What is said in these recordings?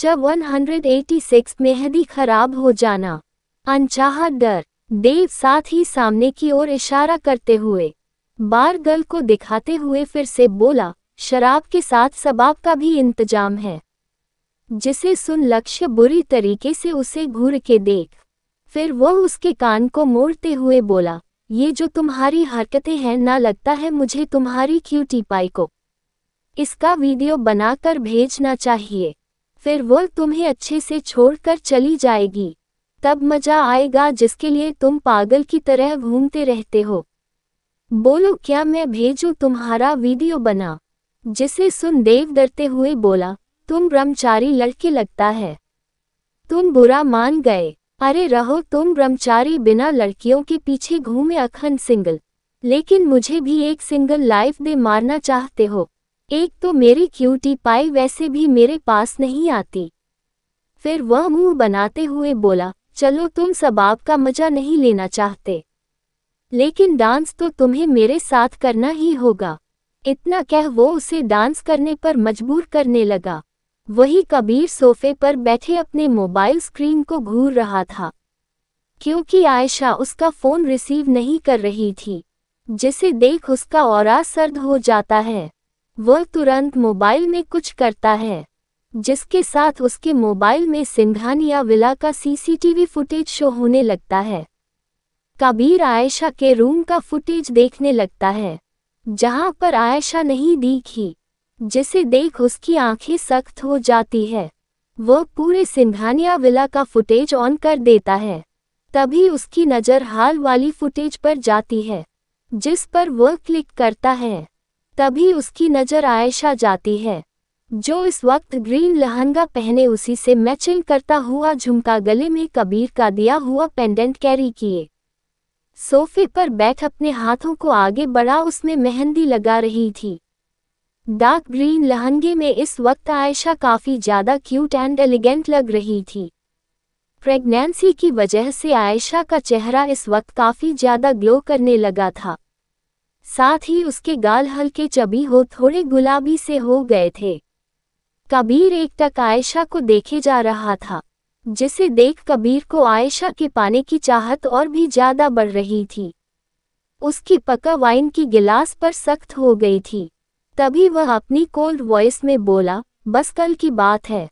Chapter 186 mehndi खराब हो जाना। अनचाहा डर। देव साथ ही सामने की ओर इशारा करते हुए बार गर्ल को दिखाते हुए फिर से बोला, शराब के साथ शबाब का भी इंतजाम है। जिसे सुन लक्ष्य बुरी तरीके से उसे घूर के देख, फिर वह उसके कान को मोड़ते हुए बोला, ये जो तुम्हारी हरकतें हैं ना, लगता है मुझे तुम्हारी क्यूटी पाई को इसका वीडियो बनाकर भेजना चाहिए, फिर वो तुम्हें अच्छे से छोड़कर चली जाएगी, तब मज़ा आएगा जिसके लिए तुम पागल की तरह घूमते रहते हो। बोलो क्या मैं भेजूँ तुम्हारा वीडियो बना। जिसे सुन देव डरते हुए बोला, तुम ब्रह्मचारी लड़के लगता है, तुम बुरा मान गए। अरे रहो, तुम ब्रह्मचारी बिना लड़कियों के पीछे घूमे अखंड सिंगल, लेकिन मुझे भी एक सिंगल लाइफ दे मारना चाहते हो। एक तो मेरी क्यूटी पाई वैसे भी मेरे पास नहीं आती। फिर वह मुंह बनाते हुए बोला, चलो तुम शबाब का मजा नहीं लेना चाहते, लेकिन डांस तो तुम्हें मेरे साथ करना ही होगा। इतना कह वो उसे डांस करने पर मजबूर करने लगा। वही कबीर सोफे पर बैठे अपने मोबाइल स्क्रीन को घूर रहा था क्योंकि आयशा उसका फ़ोन रिसीव नहीं कर रही थी। जिसे देख उसका औरा सर्द हो जाता है। वह तुरंत मोबाइल में कुछ करता है, जिसके साथ उसके मोबाइल में सिंघानिया विला का सीसीटीवी फुटेज शो होने लगता है। कबीर आयशा के रूम का फुटेज देखने लगता है, जहां पर आयशा नहीं दिखी। जिसे देख उसकी आंखें सख्त हो जाती है। वह पूरे सिंघानिया विला का फुटेज ऑन कर देता है। तभी उसकी नज़र हाल वाली फुटेज पर जाती है, जिस पर वह क्लिक करता है। तभी उसकी नज़र आयशा जाती है, जो इस वक्त ग्रीन लहंगा पहने उसी से मैचिंग करता हुआ झुमका गले में कबीर का दिया हुआ पेंडेंट कैरी किए सोफे पर बैठ अपने हाथों को आगे बढ़ा उसमें मेहंदी लगा रही थी। डार्क ग्रीन लहंगे में इस वक्त आयशा काफ़ी ज़्यादा क्यूट एंड एलिगेंट लग रही थी। प्रेगनेंसी की वजह से आयशा का चेहरा इस वक्त काफ़ी ज़्यादा ग्लो करने लगा था। साथ ही उसके गाल हल्के चबी हो थोड़े गुलाबी से हो गए थे। कबीर एकटक आयशा को देखे जा रहा था। जिसे देख कबीर को आयशा के पाने की चाहत और भी ज़्यादा बढ़ रही थी। उसकी पका वाइन की गिलास पर सख्त हो गई थी। तभी वह अपनी कोल्ड वॉइस में बोला, बस कल की बात है,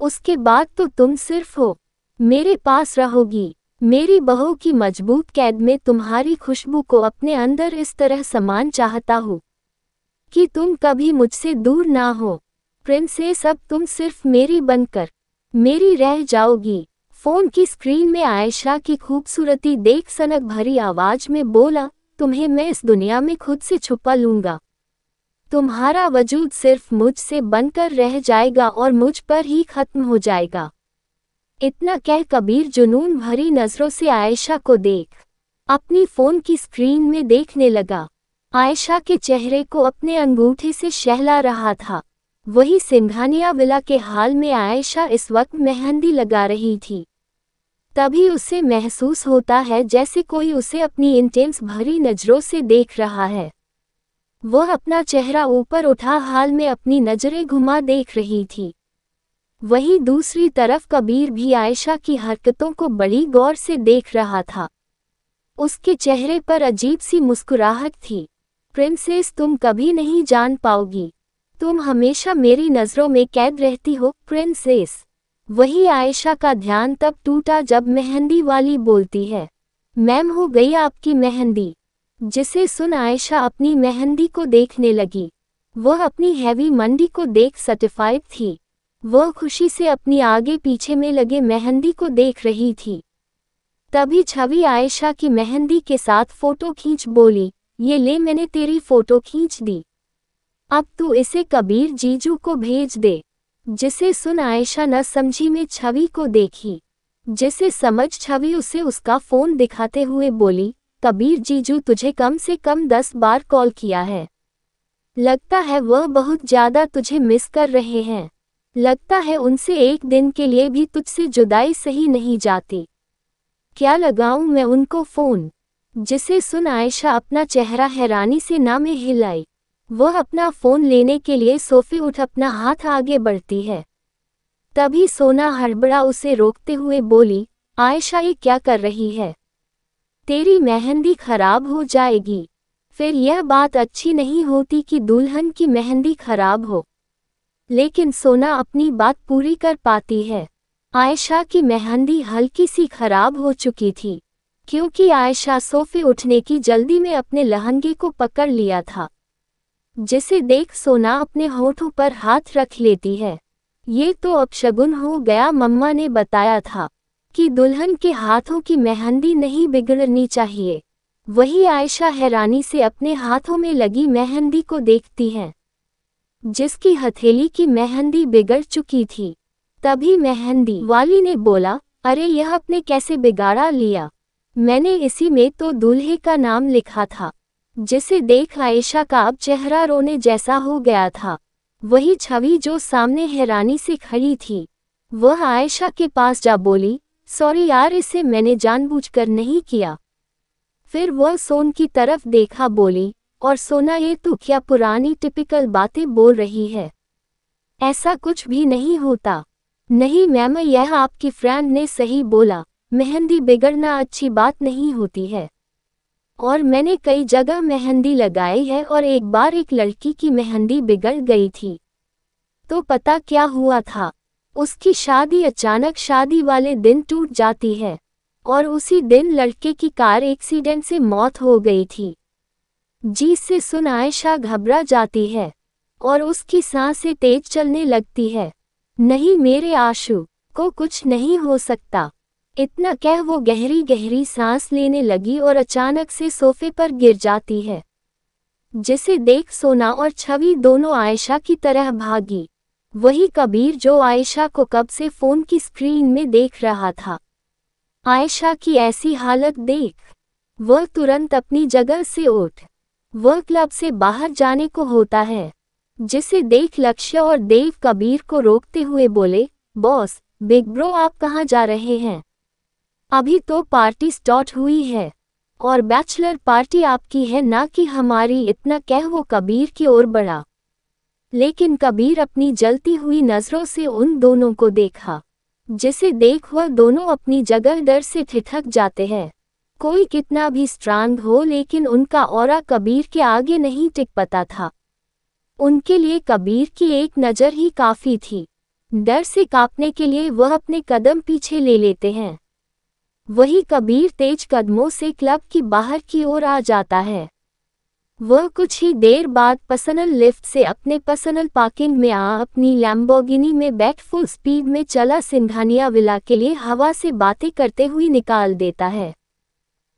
उसके बाद तो तुम सिर्फ हो, मेरे पास रहोगी। मेरी बहू की मजबूत कैद में तुम्हारी खुशबू को अपने अंदर इस तरह समान चाहता हूँ कि तुम कभी मुझसे दूर ना हो। प्रिंसेस, अब तुम सिर्फ मेरी बनकर मेरी रह जाओगी। फ़ोन की स्क्रीन में आयशा की खूबसूरती देख सनक भरी आवाज़ में बोला, तुम्हें मैं इस दुनिया में खुद से छुपा लूँगा, तुम्हारा वजूद सिर्फ मुझसे बनकर रह जाएगा और मुझ पर ही खत्म हो जाएगा। इतना कह कबीर जुनून भरी नज़रों से आयशा को देख अपनी फ़ोन की स्क्रीन में देखने लगा। आयशा के चेहरे को अपने अंगूठे से शहला रहा था। वही सिंघानिया विला के हाल में आयशा इस वक्त मेहंदी लगा रही थी। तभी उसे महसूस होता है जैसे कोई उसे अपनी इंटेंस भरी नज़रों से देख रहा है। वह अपना चेहरा ऊपर उठा हाल में अपनी नज़रें घुमा देख रही थी। वहीं दूसरी तरफ कबीर भी आयशा की हरकतों को बड़ी गौर से देख रहा था। उसके चेहरे पर अजीब सी मुस्कुराहट थी। प्रिंसेस, तुम कभी नहीं जान पाओगी, तुम हमेशा मेरी नज़रों में कैद रहती हो प्रिंसेस। वही आयशा का ध्यान तब टूटा जब मेहंदी वाली बोलती है, मैम हो गई आपकी मेहंदी। जिसे सुन आयशा अपनी मेहंदी को देखने लगी। वह अपनी हैवी मंडी को देख सर्टिफाइड थी। वह खुशी से अपनी आगे पीछे में लगे मेहंदी को देख रही थी। तभी छवि आयशा की मेहंदी के साथ फ़ोटो खींच बोली, ये ले मैंने तेरी फ़ोटो खींच दी, अब तू इसे कबीर जीजू को भेज दे। जिसे सुन आयशा न समझी में छवि को देखी। जिसे समझ छवि उसे उसका फ़ोन दिखाते हुए बोली, कबीर जीजू तुझे कम से कम 10 बार कॉल किया है, लगता है वह बहुत ज़्यादा तुझे मिस कर रहे हैं, लगता है उनसे एक दिन के लिए भी तुझसे जुदाई सही नहीं जाती, क्या लगाऊं मैं उनको फ़ोन। जिसे सुन आयशा अपना चेहरा हैरानी से ना में हिलाई। वह अपना फ़ोन लेने के लिए सोफ़े उठ अपना हाथ आगे बढ़ती है। तभी सोना हड़बड़ा उसे रोकते हुए बोली, आयशा ये क्या कर रही है? तेरी मेहंदी खराब हो जाएगी। फिर यह बात अच्छी नहीं होती कि दुल्हन की मेहंदी खराब हो। लेकिन सोना अपनी बात पूरी कर पाती है। आयशा की मेहंदी हल्की सी खराब हो चुकी थी क्योंकि आयशा सोफे उठने की जल्दी में अपने लहंगे को पकड़ लिया था, जिसे देख सोना अपने होठों पर हाथ रख लेती है। ये तो अब शगुन हो गया। मम्मा ने बताया था कि दुल्हन के हाथों की मेहंदी नहीं बिगड़नी चाहिए। वही आयशा हैरानी से अपने हाथों में लगी मेहंदी को देखती है, जिसकी हथेली की मेहंदी बिगड़ चुकी थी। तभी मेहंदी वाली ने बोला, अरे यह अपने कैसे बिगाड़ा लिया? मैंने इसी में तो दूल्हे का नाम लिखा था। जिसे देख आयशा का अब चेहरा रोने जैसा हो गया था। वही छवि जो सामने हैरानी से खड़ी थी, वह आयशा के पास जा बोली, सॉरी यार, इसे मैंने जानबूझकर नहीं किया। फिर वह सोन की तरफ देखा बोली, और सोना ये तो क्या पुरानी टिपिकल बातें बोल रही है? ऐसा कुछ भी नहीं होता। नहीं मैम, यह आपकी फ्रेंड ने सही बोला। मेहंदी बिगड़ना अच्छी बात नहीं होती है। और मैंने कई जगह मेहंदी लगाई है और एक बार एक लड़की की मेहंदी बिगड़ गई थी। तो पता क्या हुआ था? उसकी शादी अचानक शादी वाले दिन टूट जाती है और उसी दिन लड़के की कार एक्सीडेंट से मौत हो गई थी। जिसे सुन आयशा घबरा जाती है और उसकी सांसें तेज चलने लगती है। नहीं मेरे आशू को कुछ नहीं हो सकता। इतना कह वो गहरी गहरी सांस लेने लगी और अचानक से सोफे पर गिर जाती है, जिसे देख सोना और छवि दोनों आयशा की तरह भागी। वही कबीर जो आयशा को कब से फोन की स्क्रीन में देख रहा था, आयशा की ऐसी हालत देख वह तुरंत अपनी जगह से उठ वह क्लब से बाहर जाने को होता है, जिसे देख लक्ष्य और देव कबीर को रोकते हुए बोले, बॉस बिग ब्रो आप कहाँ जा रहे हैं? अभी तो पार्टी स्टार्ट हुई है और बैचलर पार्टी आपकी है, ना कि हमारी। इतना कह वो कबीर की ओर बढ़ा, लेकिन कबीर अपनी जलती हुई नज़रों से उन दोनों को देखा, जिसे देख वह दोनों अपनी जगह डर से ठिठक जाते हैं। कोई कितना भी स्ट्रांग हो लेकिन उनका ऑरा कबीर के आगे नहीं टिक पाता था। उनके लिए कबीर की एक नज़र ही काफ़ी थी। डर से कांपने के लिए वह अपने कदम पीछे ले लेते हैं। वही कबीर तेज कदमों से क्लब की बाहर की ओर आ जाता है। वह कुछ ही देर बाद पर्सनल लिफ्ट से अपने पर्सनल पार्किंग में अपनी लैम्बोर्गिनी में बैठ फुल स्पीड में चला सिंघानिया विला के लिए हवा से बातें करते हुए निकाल देता है।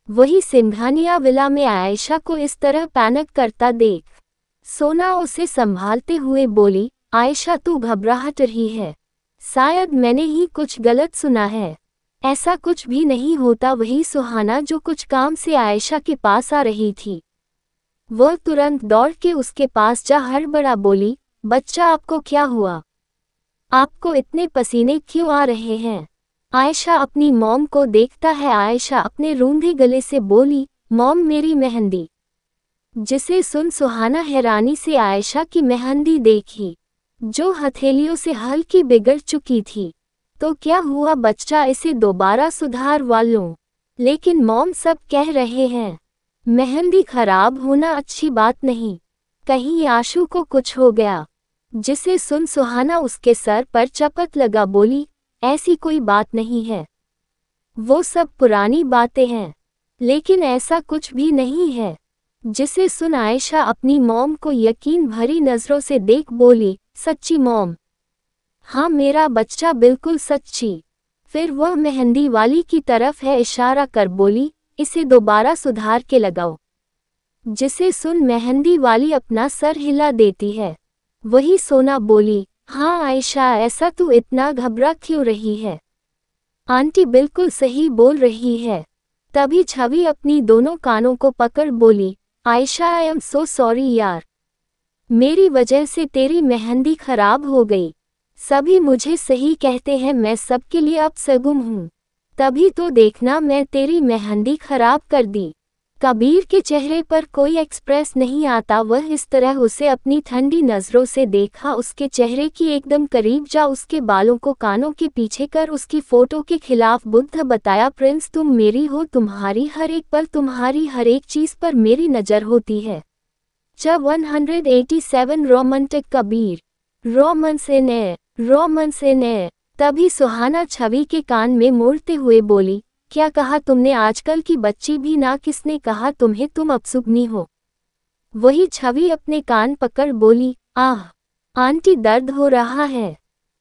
वही सिंघानिया विला में आयशा को इस तरह पैनिक करता देख सोना उसे संभालते हुए बोली, आयशा तू घबराहट रही है, शायद मैंने ही कुछ गलत सुना है। ऐसा कुछ भी नहीं होता। वही सुहाना जो कुछ काम से आयशा के पास आ रही थी, वह तुरंत दौड़ के उसके पास जा हड़बड़ा बोली, बच्चा आपको क्या हुआ? आपको इतने पसीने क्यों आ रहे हैं? आयशा अपनी मॉम को देखता है। आयशा अपने रूंधे गले से बोली, मॉम मेरी मेहंदी। जिसे सुन सुहाना हैरानी से आयशा की मेहंदी देखी जो हथेलियों से हल्की बिगड़ चुकी थी। तो क्या हुआ बच्चा, इसे दोबारा सुधार वालों? लेकिन मॉम सब कह रहे हैं मेहंदी खराब होना अच्छी बात नहीं, कहीं आशू को कुछ हो गया। जिसे सुन सुहाना उसके सर पर चपत लगा बोली, ऐसी कोई बात नहीं है, वो सब पुरानी बातें हैं, लेकिन ऐसा कुछ भी नहीं है। जिसे सुन आयशा अपनी मॉम को यकीन भरी नज़रों से देख बोली, सच्ची मॉम? हाँ मेरा बच्चा बिल्कुल सच्ची। फिर वह मेहंदी वाली की तरफ है इशारा कर बोली, इसे दोबारा सुधार के लगाओ। जिसे सुन मेहंदी वाली अपना सर हिला देती है। वही सोना बोली, हाँ आयशा ऐसा तू इतना घबरा क्यों रही है? आंटी बिल्कुल सही बोल रही है। तभी छवि अपनी दोनों कानों को पकड़ बोली, Ayesha I am so sorry यार, मेरी वजह से तेरी मेहंदी खराब हो गई। सभी मुझे सही कहते हैं, मैं सबके लिए अब सगुम हूँ, तभी तो देखना मैं तेरी मेहंदी खराब कर दी। कबीर के चेहरे पर कोई एक्सप्रेस नहीं आता। वह इस तरह उसे अपनी ठंडी नज़रों से देखा, उसके चेहरे की एकदम करीब जा, उसके बालों को कानों के पीछे कर उसकी फ़ोटो के खिलाफ बुद्ध बताया। प्रिंस तुम मेरी हो, तुम्हारी हर एक पल, तुम्हारी हर एक चीज़ पर मेरी नज़र होती है। जब 187 romantic Kabir romance in a. तभी सुहाना छवि के कान में मुड़ते हुए बोली, क्या कहा तुमने? आजकल की बच्ची भी ना, किसने कहा तुम्हें तुम अपशुगनी हो? वही छवि अपने कान पकड़ बोली, आह आंटी दर्द हो रहा है,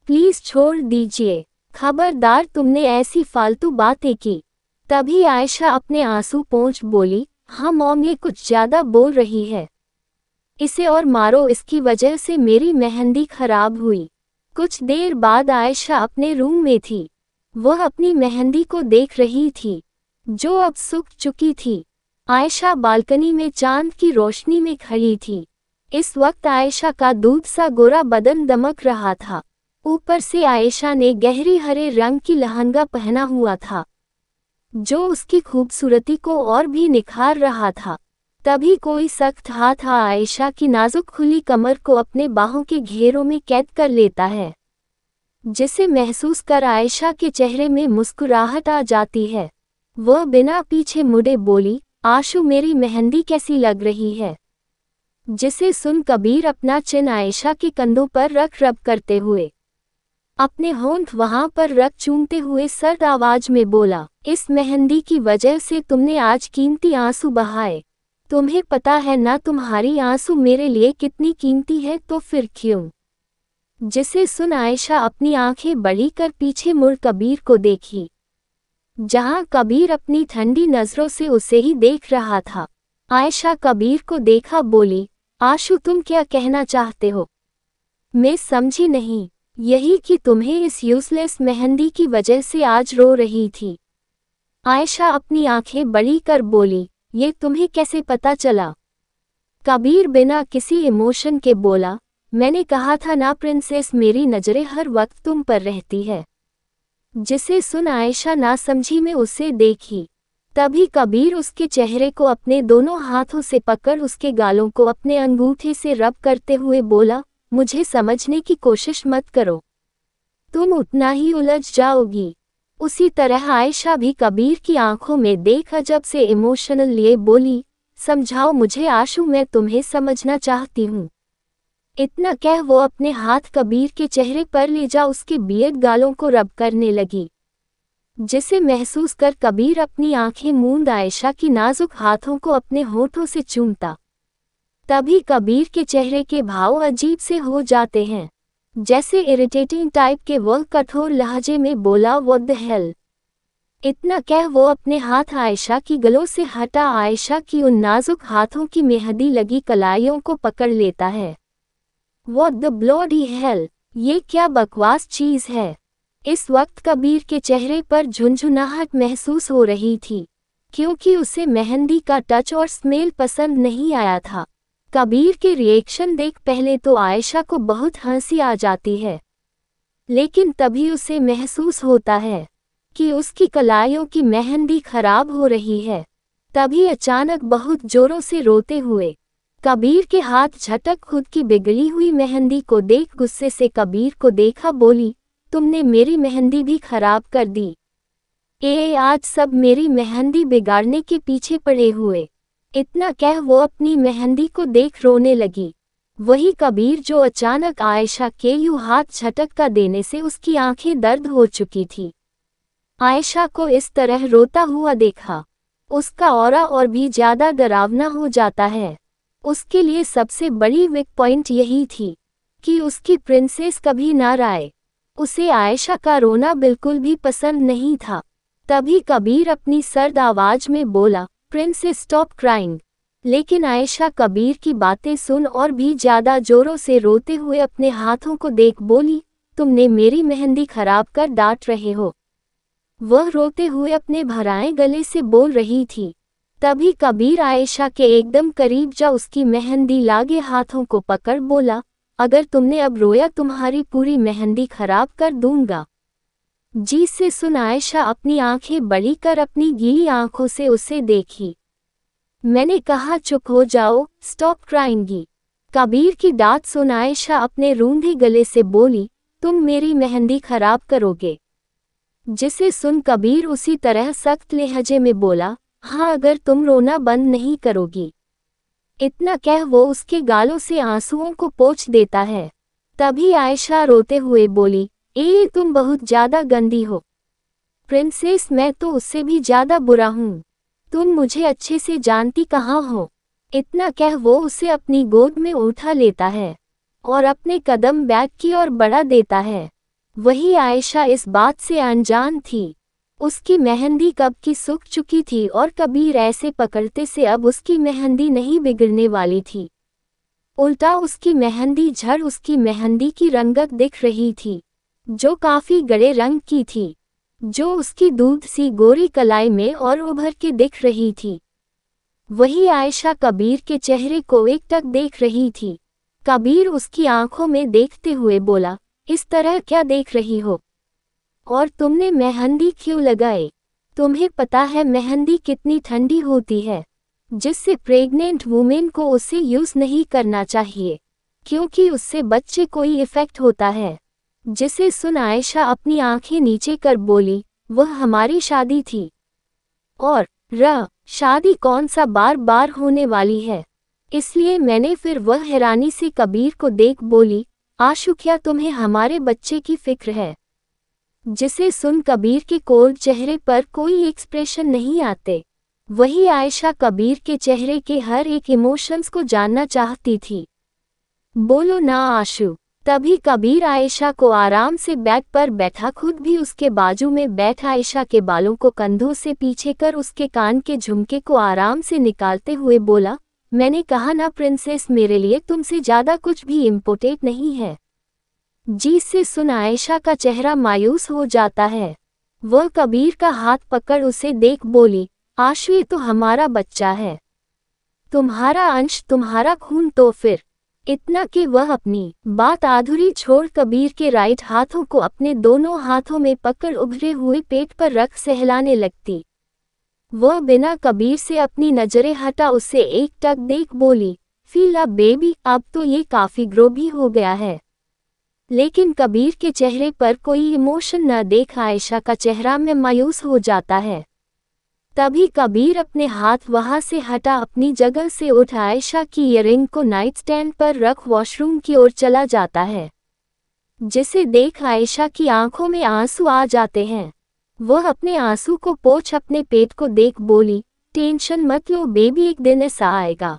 प्लीज़ छोड़ दीजिए, खबरदार तुमने ऐसी फालतू बातें की। तभी आयशा अपने आंसू पोंछ बोली, हाँ मॉम ये कुछ ज़्यादा बोल रही है, इसे और मारो, इसकी वजह से मेरी मेहंदी खराब हुई। कुछ देर बाद आयशा अपने रूम में थी। वह अपनी मेहंदी को देख रही थी जो अब सूख चुकी थी। आयशा बालकनी में चांद की रोशनी में खड़ी थी। इस वक्त आयशा का दूध सा गोरा बदन दमक रहा था। ऊपर से आयशा ने गहरे हरे रंग की लहंगा पहना हुआ था जो उसकी खूबसूरती को और भी निखार रहा था। तभी कोई सख्त हाथ आयशा की नाजुक खुली कमर को अपने बाहों के घेरों में कैद कर लेता है, जिसे महसूस कर आयशा के चेहरे में मुस्कुराहट आ जाती है। वह बिना पीछे मुड़े बोली, आशू मेरी मेहंदी कैसी लग रही है? जिसे सुन कबीर अपना चिन आयशा के कंधों पर रख रब करते हुए, अपने होंठ वहां पर रख चूमते हुए सर्द आवाज में बोला, इस मेहंदी की वजह से तुमने आज कीमती आंसू बहाए। तुम्हें पता है ना तुम्हारी आंसू मेरे लिए कितनी कीमती है, तो फिर क्यों? जिसे सुन आयशा अपनी आंखें बड़ी कर पीछे मुड़ कबीर को देखी, जहां कबीर अपनी ठंडी नज़रों से उसे ही देख रहा था। आयशा कबीर को देखा बोली, आशू तुम क्या कहना चाहते हो? मैं समझी नहीं। यही कि तुम्हें इस यूज़लेस मेहंदी की वजह से आज रो रही थी। आयशा अपनी आंखें बड़ी कर बोली, ये तुम्हें कैसे पता चला? कबीर बिना किसी इमोशन के बोला, मैंने कहा था ना प्रिंसेस, मेरी नज़रें हर वक्त तुम पर रहती है। जिसे सुन आयशा ना समझी में उसे देखी। तभी कबीर उसके चेहरे को अपने दोनों हाथों से पकड़ उसके गालों को अपने अंगूठे से रब करते हुए बोला, मुझे समझने की कोशिश मत करो, तुम उतना ही उलझ जाओगी। उसी तरह आयशा भी कबीर की आंखों में देख अजब से इमोशनल लिए बोली, समझाओ मुझे आशू, मैं तुम्हें समझना चाहती हूँ। इतना कह वो अपने हाथ कबीर के चेहरे पर ले जा उसके बियर्ड गालों को रब करने लगी, जिसे महसूस कर कबीर अपनी आंखें मूंद आयशा की नाजुक हाथों को अपने होठों से चूमता। तभी कबीर के चेहरे के भाव अजीब से हो जाते हैं, जैसे इरिटेटिंग टाइप के। वह कठोर लहजे में बोला, व्हाट द हेल? इतना कह वो अपने हाथ आयशा की गलों से हटा आयशा की उन नाजुक हाथों की मेहंदी लगी कलाइयों को पकड़ लेता है। What the bloody hell, ये क्या बकवास चीज़ है? इस वक्त कबीर के चेहरे पर झुनझुनाहट महसूस हो रही थी, क्योंकि उसे मेहंदी का टच और स्मेल पसंद नहीं आया था। कबीर के रिएक्शन देख पहले तो आयशा को बहुत हंसी आ जाती है, लेकिन तभी उसे महसूस होता है कि उसकी कलाइयों की मेहंदी खराब हो रही है। तभी अचानक बहुत जोरों से रोते हुए कबीर के हाथ झटक खुद की बिगड़ी हुई मेहंदी को देख गुस्से से कबीर को देखा बोली, तुमने मेरी मेहंदी भी खराब कर दी। आज सब मेरी मेहंदी बिगाड़ने के पीछे पड़े हुए। इतना कह वो अपनी मेहंदी को देख रोने लगी। वही कबीर जो अचानक आयशा के यूं हाथ झटक का देने से उसकी आंखें दर्द हो चुकी थी, आयशा को इस तरह रोता हुआ देखा, उसका ऑरा और भी ज़्यादा डरावना हो जाता है। उसके लिए सबसे बड़ी वीक पॉइंट यही थी कि उसकी प्रिंसेस कभी ना रोए। उसे आयशा का रोना बिल्कुल भी पसंद नहीं था। तभी कबीर अपनी सर्द आवाज में बोला, प्रिंसेस स्टॉप क्राइंग। लेकिन आयशा कबीर की बातें सुन और भी ज़्यादा जोरों से रोते हुए अपने हाथों को देख बोली, तुमने मेरी मेहंदी खराब कर डांट रहे हो। वह रोते हुए अपने भराए गले से बोल रही थी। तभी कबीर आयशा के एकदम करीब जा उसकी मेहंदी लागे हाथों को पकड़ बोला, अगर तुमने अब रोया तुम्हारी पूरी मेहंदी खराब कर दूंगा। जिसे सुन आयशा अपनी आंखें बड़ी कर अपनी गीली आंखों से उसे देखी। मैंने कहा चुप हो जाओ, स्टॉप क्राइंगी। कबीर की डांट सुन आयशा अपने रूंधे गले से बोली, तुम मेरी मेहंदी खराब करोगे। जिसे सुन कबीर उसी तरह सख्त लहजे में बोला, हाँ अगर तुम रोना बंद नहीं करोगी। इतना कह वो उसके गालों से आंसुओं को पोंछ देता है। तभी आयशा रोते हुए बोली, ए तुम बहुत ज़्यादा गंदी हो प्रिंसेस, मैं तो उससे भी ज़्यादा बुरा हूँ, तुम मुझे अच्छे से जानती कहाँ हो। इतना कह वो उसे अपनी गोद में उठा लेता है और अपने कदम बैग की ओर बढ़ा देता है। वही आयशा इस बात से अनजान थी, उसकी मेहंदी कब की सूख चुकी थी और कबीर ऐसे पकड़ते से अब उसकी मेहंदी नहीं बिगड़ने वाली थी, उल्टा उसकी मेहंदी झड़ उसकी मेहंदी की रंगत दिख रही थी जो काफ़ी गड़े रंग की थी, जो उसकी दूध सी गोरी कलाई में और उभर के दिख रही थी। वही आयशा कबीर के चेहरे को एकटक देख रही थी। कबीर उसकी आंखों में देखते हुए बोला, इस तरह क्या देख रही हो और तुमने मेहंदी क्यों लगाए? तुम्हें पता है मेहंदी कितनी ठंडी होती है, जिससे प्रेग्नेंट वुमेन को उसे यूज़ नहीं करना चाहिए क्योंकि उससे बच्चे को ही इफ़ेक्ट होता है। जिसे सुन आयशा अपनी आंखें नीचे कर बोली, वह हमारी शादी थी और शादी कौन सा बार बार होने वाली है, इसलिए मैंने। फिर वह हैरानी से कबीर को देख बोली, आशु क्या तुम्हें हमारे बच्चे की फिक्र है? जिसे सुन कबीर के कोल्ड चेहरे पर कोई एक्सप्रेशन नहीं आते। वही आयशा कबीर के चेहरे के हर एक इमोशंस को जानना चाहती थी। बोलो ना आशु। तभी कबीर आयशा को आराम से बेड पर बैठा खुद भी उसके बाजू में बैठ आयशा के बालों को कंधों से पीछे कर उसके कान के झुमके को आराम से निकालते हुए बोला, मैंने कहा ना प्रिंसेस, मेरे लिए तुमसे ज़्यादा कुछ भी इम्पोर्टेंट नहीं है। जिससे सुन आयशा का चेहरा मायूस हो जाता है। वह कबीर का हाथ पकड़ उसे देख बोली, आशु तो हमारा बच्चा है, तुम्हारा अंश, तुम्हारा खून। तो फिर इतना कि वह अपनी बात अधूरी छोड़ कबीर के राइट हाथों को अपने दोनों हाथों में पकड़ उभरे हुए पेट पर रख सहलाने लगती। वह बिना कबीर से अपनी नजरें हटा उसे एक टक देख बोली, फील अप बेबी, अब तो ये काफ़ी ग्रो भी हो गया है। लेकिन कबीर के चेहरे पर कोई इमोशन न देख आयशा का चेहरा में मायूस हो जाता है। तभी कबीर अपने हाथ वहां से हटा अपनी जगह से उठ आयशा की ईयरिंग को नाइट स्टैंड पर रख वॉशरूम की ओर चला जाता है। जिसे देख आयशा की आंखों में आंसू आ जाते हैं। वह अपने आंसू को पोंछ अपने पेट को देख बोली, टेंशन मत लो बेबी, एक दिन ऐसा आएगा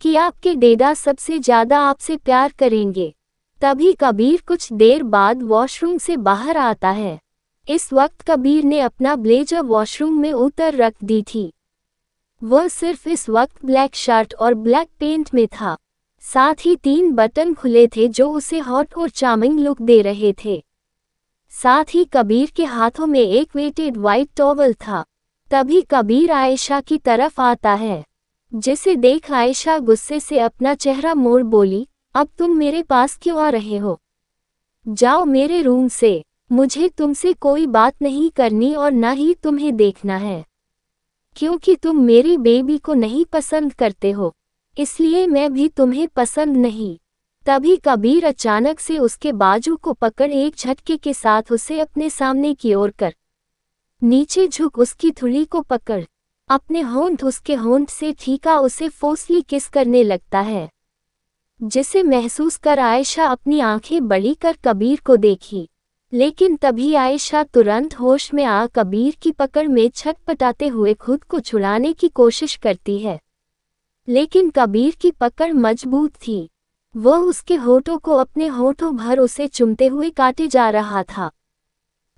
कि आपके डेडा सबसे ज़्यादा आपसे प्यार करेंगे। तभी कबीर कुछ देर बाद वॉशरूम से बाहर आता है। इस वक्त कबीर ने अपना ब्लेजर वॉशरूम में उतर रख दी थी। वह सिर्फ इस वक्त ब्लैक शर्ट और ब्लैक पेंट में था, साथ ही 3 बटन खुले थे जो उसे हॉट और चार्मिंग लुक दे रहे थे। साथ ही कबीर के हाथों में एक वेटेड वाइट टॉवल था। तभी कबीर आयशा की तरफ आता है। जिसे देख आयशा गुस्से से अपना चेहरा मोड़ बोली, अब तुम मेरे पास क्यों आ रहे हो? जाओ मेरे रूम से, मुझे तुमसे कोई बात नहीं करनी और ना ही तुम्हें देखना है, क्योंकि तुम मेरी बेबी को नहीं पसंद करते हो, इसलिए मैं भी तुम्हें पसंद नहीं। तभी कबीर अचानक से उसके बाजू को पकड़ एक झटके के साथ उसे अपने सामने की ओर कर नीचे झुक उसकी थुली को पकड़ अपने होंठ उसके होंठ से ठीका उसे फोर्सली किस करने लगता है। जिसे महसूस कर आयशा अपनी आंखें बड़ी कर कबीर को देखी, लेकिन तभी आयशा तुरंत होश में आ कबीर की पकड़ में छटपटाते हुए खुद को छुड़ाने की कोशिश करती है, लेकिन कबीर की पकड़ मजबूत थी। वह उसके होठों को अपने होठों भर उसे चुमते हुए काटे जा रहा था,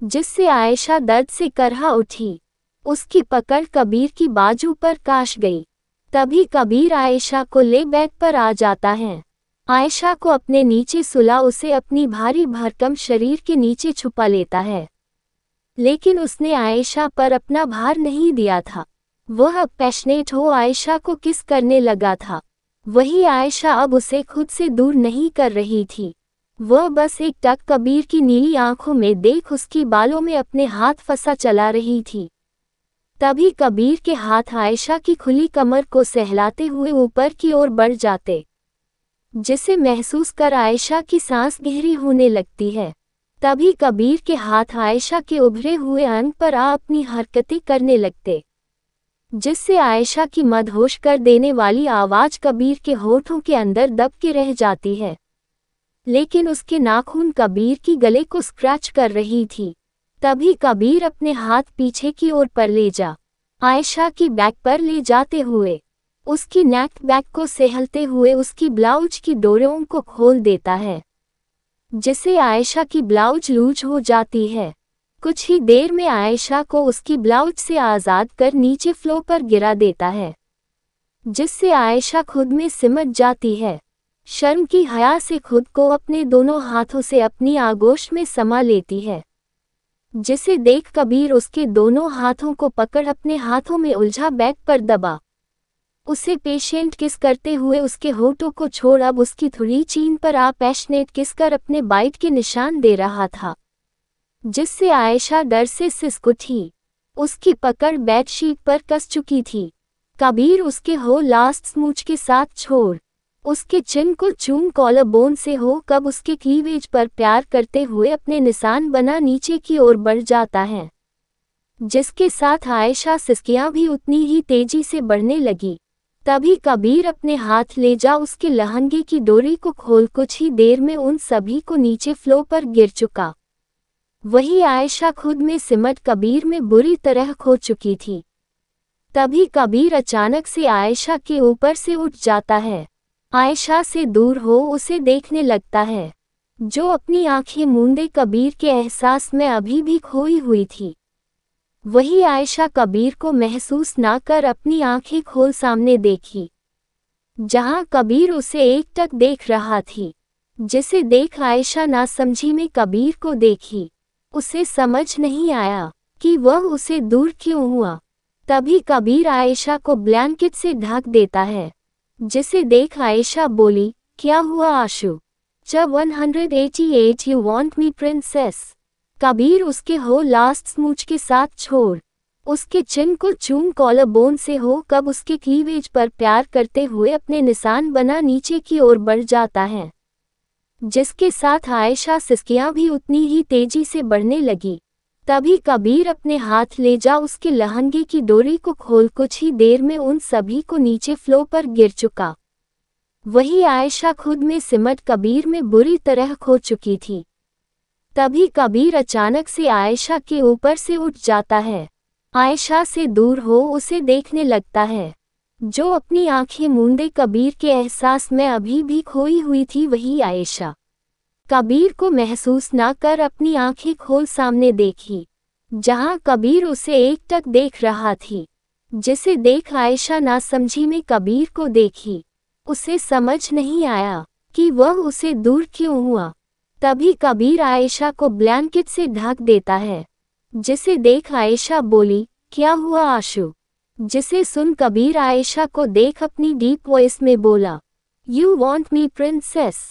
जिससे आयशा दर्द से करहा उठी। उसकी पकड़ कबीर की बाजू पर काश गई। तभी कबीर आयशा को ले बेड पर आ जाता है। आयशा को अपने नीचे सुला उसे अपनी भारी भरकम शरीर के नीचे छुपा लेता है, लेकिन उसने आयशा पर अपना भार नहीं दिया था। वह पैशनेट हो आयशा को किस करने लगा था। वही आयशा अब उसे खुद से दूर नहीं कर रही थी। वह बस एक टक कबीर की नीली आंखों में देख उसकी बालों में अपने हाथ फंसा चला रही थी। तभी कबीर के हाथ आयशा की खुली कमर को सहलाते हुए ऊपर की ओर बढ़ जाते, जिसे महसूस कर आयशा की सांस गहरी होने लगती है। तभी कबीर के हाथ आयशा के उभरे हुए अंग पर अपनी हरकतें करने लगते, जिससे आयशा की मदहोश कर देने वाली आवाज़ कबीर के होठों के अंदर दब के रह जाती है, लेकिन उसके नाखून कबीर की गले को स्क्रैच कर रही थी। तभी कबीर अपने हाथ पीछे की ओर पर ले जा आयशा की बैक पर ले जाते हुए उसकी नेक बैक को सहलते हुए उसकी ब्लाउज की डोरों को खोल देता है, जिससे आयशा की ब्लाउज लूज हो जाती है। कुछ ही देर में आयशा को उसकी ब्लाउज से आज़ाद कर नीचे फ्लोर पर गिरा देता है, जिससे आयशा खुद में सिमट जाती है। शर्म की हया से खुद को अपने दोनों हाथों से अपनी आगोश में समा लेती है, जिसे देख कबीर उसके दोनों हाथों को पकड़ अपने हाथों में उलझा बैक पर दबा उसे पेशेंट किस करते हुए उसके होठों को छोड़ अब उसकी थोड़ी चीन पर आ पैशनेट किस कर अपने बाइट के निशान दे रहा था, जिससे आयशा डर से सिसक उठी। उसकी पकड़ बेडशीट पर कस चुकी थी। कबीर उसके हो लास्ट स्मूच के साथ छोड़ उसके चिन को चूम कॉलर बोन से हो कब उसके क्लीवेज पर प्यार करते हुए अपने निशान बना नीचे की ओर बढ़ जाता है, जिसके साथ आयशा सिसकियां भी उतनी ही तेजी से बढ़ने लगी। तभी कबीर अपने हाथ ले जा उसके लहंगे की डोरी को खोल कुछ ही देर में उन सभी को नीचे फ्लोर पर गिर चुका। वहीं आयशा खुद में सिमट कबीर में बुरी तरह खो चुकी थी। तभी कबीर अचानक से आयशा के ऊपर से उठ जाता है, आयशा से दूर हो उसे देखने लगता है, जो अपनी आंखें मूंदे कबीर के एहसास में अभी भी खोई हुई थी। वहीं आयशा कबीर को महसूस ना कर अपनी आंखें खोल सामने देखी, जहां कबीर उसे एकटक देख रहा थी, जिसे देख आयशा ना समझी में कबीर को देखी। उसे समझ नहीं आया कि वह उसे दूर क्यों हुआ। तभी कबीर आयशा को ब्लैंकेट से ढक देता है, जिसे देख आयशा बोली, क्या हुआ आशु? जब 188 you want me princess. Kabir उसके हो लास्ट स्मूच के साथ छोड़ उसके चिन को चूम कॉलर बोन से हो कब उसके क्लीवेज पर प्यार करते हुए अपने निशान बना नीचे की ओर बढ़ जाता है, जिसके साथ आयशा सिसकियां भी उतनी ही तेजी से बढ़ने लगी। तभी कबीर अपने हाथ ले जा उसके लहंगे की डोरी को खोल कुछ ही देर में उन सभी को नीचे फ्लोर पर गिर चुका। वहीं आयशा खुद में सिमट कबीर में बुरी तरह खो चुकी थी। तभी कबीर अचानक से आयशा के ऊपर से उठ जाता है, आयशा से दूर हो उसे देखने लगता है, जो अपनी आंखें मूंदे कबीर के एहसास में अभी भी खोई हुई थी। वहीं आयशा कबीर को महसूस ना कर अपनी आंखें खोल सामने देखी, जहां कबीर उसे एकटक देख रहा थी, जिसे देख आयशा ना समझी में कबीर को देखी। उसे समझ नहीं आया कि वह उसे दूर क्यों हुआ। तभी कबीर आयशा को ब्लैंकेट से ढक देता है, जिसे देख आयशा बोली, क्या हुआ आशु? जिसे सुन कबीर आयशा को देख अपनी डीप वॉइस में बोला, यू वांट मी प्रिंसेस।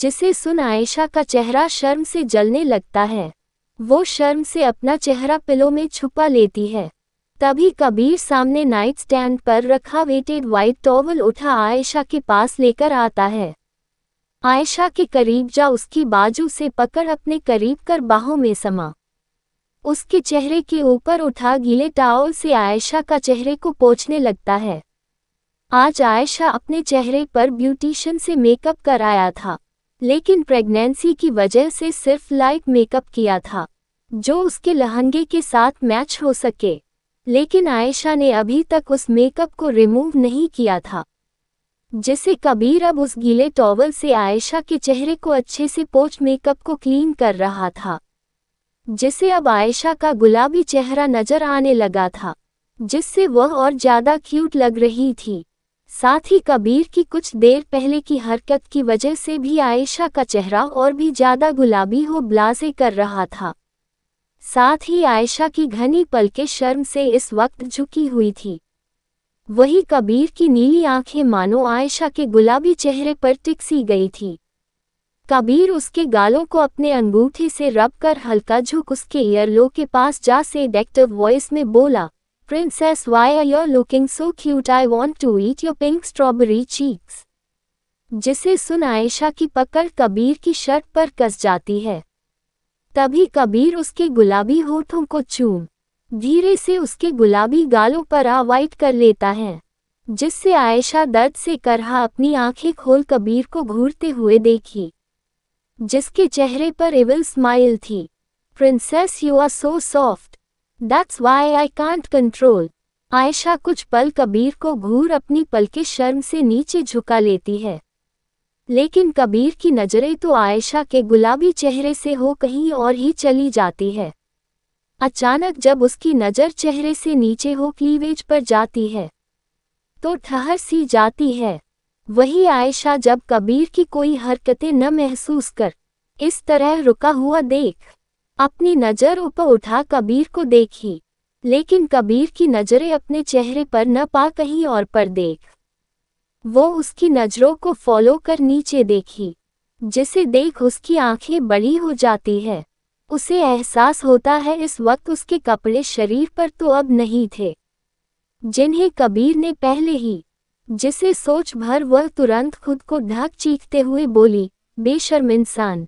जिसे सुन आयशा का चेहरा शर्म से जलने लगता है। वो शर्म से अपना चेहरा पिलो में छुपा लेती है। तभी कबीर सामने नाइट स्टैंड पर रखा वेटेड वाइट टॉवल उठा आयशा के पास लेकर आता है, आयशा के करीब जा उसकी बाजू से पकड़ अपने करीब कर बाहों में समा उसके चेहरे के ऊपर उठा गीले टॉवल से आयशा का चेहरे को पोंछने लगता है। आज आयशा अपने चेहरे पर ब्यूटिशियन से मेकअप कराया था, लेकिन प्रेगनेंसी की वजह से सिर्फ लाइट मेकअप किया था जो उसके लहंगे के साथ मैच हो सके, लेकिन आयशा ने अभी तक उस मेकअप को रिमूव नहीं किया था, जिसे कबीर अब उस गीले टॉवल से आयशा के चेहरे को अच्छे से पोंछ मेकअप को क्लीन कर रहा था, जिसे अब आयशा का गुलाबी चेहरा नजर आने लगा था, जिससे वह और ज़्यादा क्यूट लग रही थी। साथ ही कबीर की कुछ देर पहले की हरकत की वजह से भी आयशा का चेहरा और भी ज़्यादा गुलाबी हो ब्लासे कर रहा था। साथ ही आयशा की घनी पलकें शर्म से इस वक्त झुकी हुई थी। वही कबीर की नीली आंखें मानो आयशा के गुलाबी चेहरे पर टिकसी गई थी। कबीर उसके गालों को अपने अंगूठे से रब कर हल्का झुक उसके ईयरलो के पास जा से सेडक्टिव वॉइस में बोला, Princess, why are you looking so cute? I want to eat your pink strawberry cheeks. जिसे सुन आयशा की पकड़ कबीर की शर्ट पर कस जाती है। तभी कबीर उसके गुलाबी होठों को चूम धीरे से उसके गुलाबी गालों पर वाइट कर लेता है, जिससे आयशा दर्द से करहा अपनी आंखें खोल कबीर को घूरते हुए देखी, जिसके चेहरे पर एविल स्माइल थी। Princess, you are so soft, that's why I can't control. Ayesha कुछ पल कबीर को घूर अपनी पलकें शर्म से नीचे झुका लेती है, लेकिन कबीर की नज़रें तो आयशा के गुलाबी चेहरे से हो कहीं और ही चली जाती है। अचानक जब उसकी नज़र चेहरे से नीचे हो क्लीवेज पर जाती है तो ठहर सी जाती है। वही आयशा जब कबीर की कोई हरकतें न महसूस कर इस तरह रुका हुआ देख अपनी नज़र ऊपर उठा कबीर को देखी, लेकिन कबीर की नज़रें अपने चेहरे पर न पा कहीं और पर देख वो उसकी नज़रों को फॉलो कर नीचे देखी, जिसे देख उसकी आंखें बड़ी हो जाती है। उसे एहसास होता है इस वक्त उसके कपड़े शरीर पर तो अब नहीं थे जिन्हें कबीर ने पहले ही, जिसे सोच भर वह तुरंत खुद को ढक चीखते हुए बोली, बेशर्म इंसान।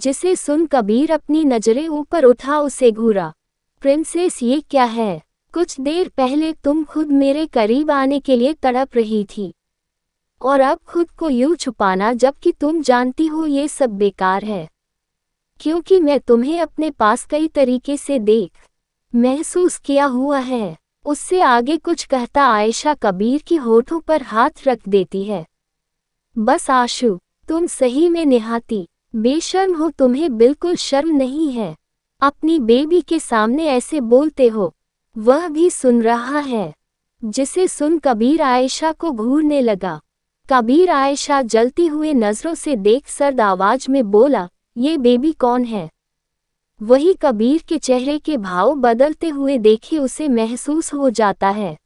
जिसे सुन कबीर अपनी नज़रें ऊपर उठा उसे घूरा। प्रिंसेस, ये क्या है? कुछ देर पहले तुम खुद मेरे करीब आने के लिए तड़प रही थी और अब खुद को यूं छुपाना, जबकि तुम जानती हो ये सब बेकार है, क्योंकि मैं तुम्हें अपने पास कई तरीके से देख महसूस किया हुआ है। उससे आगे कुछ कहता आयशा कबीर की होठों पर हाथ रख देती है। बस आशू, तुम सही में निहाती बेशर्म हो, तुम्हें बिल्कुल शर्म नहीं है अपनी बेबी के सामने ऐसे बोलते हो। वह भी सुन रहा है, जिसे सुन कबीर आयशा को घूरने लगा। कबीर आयशा जलती हुए नज़रों से देख सर्द आवाज़ में बोला, ये बेबी कौन है? वही कबीर के चेहरे के भाव बदलते हुए देखे उसे महसूस हो जाता है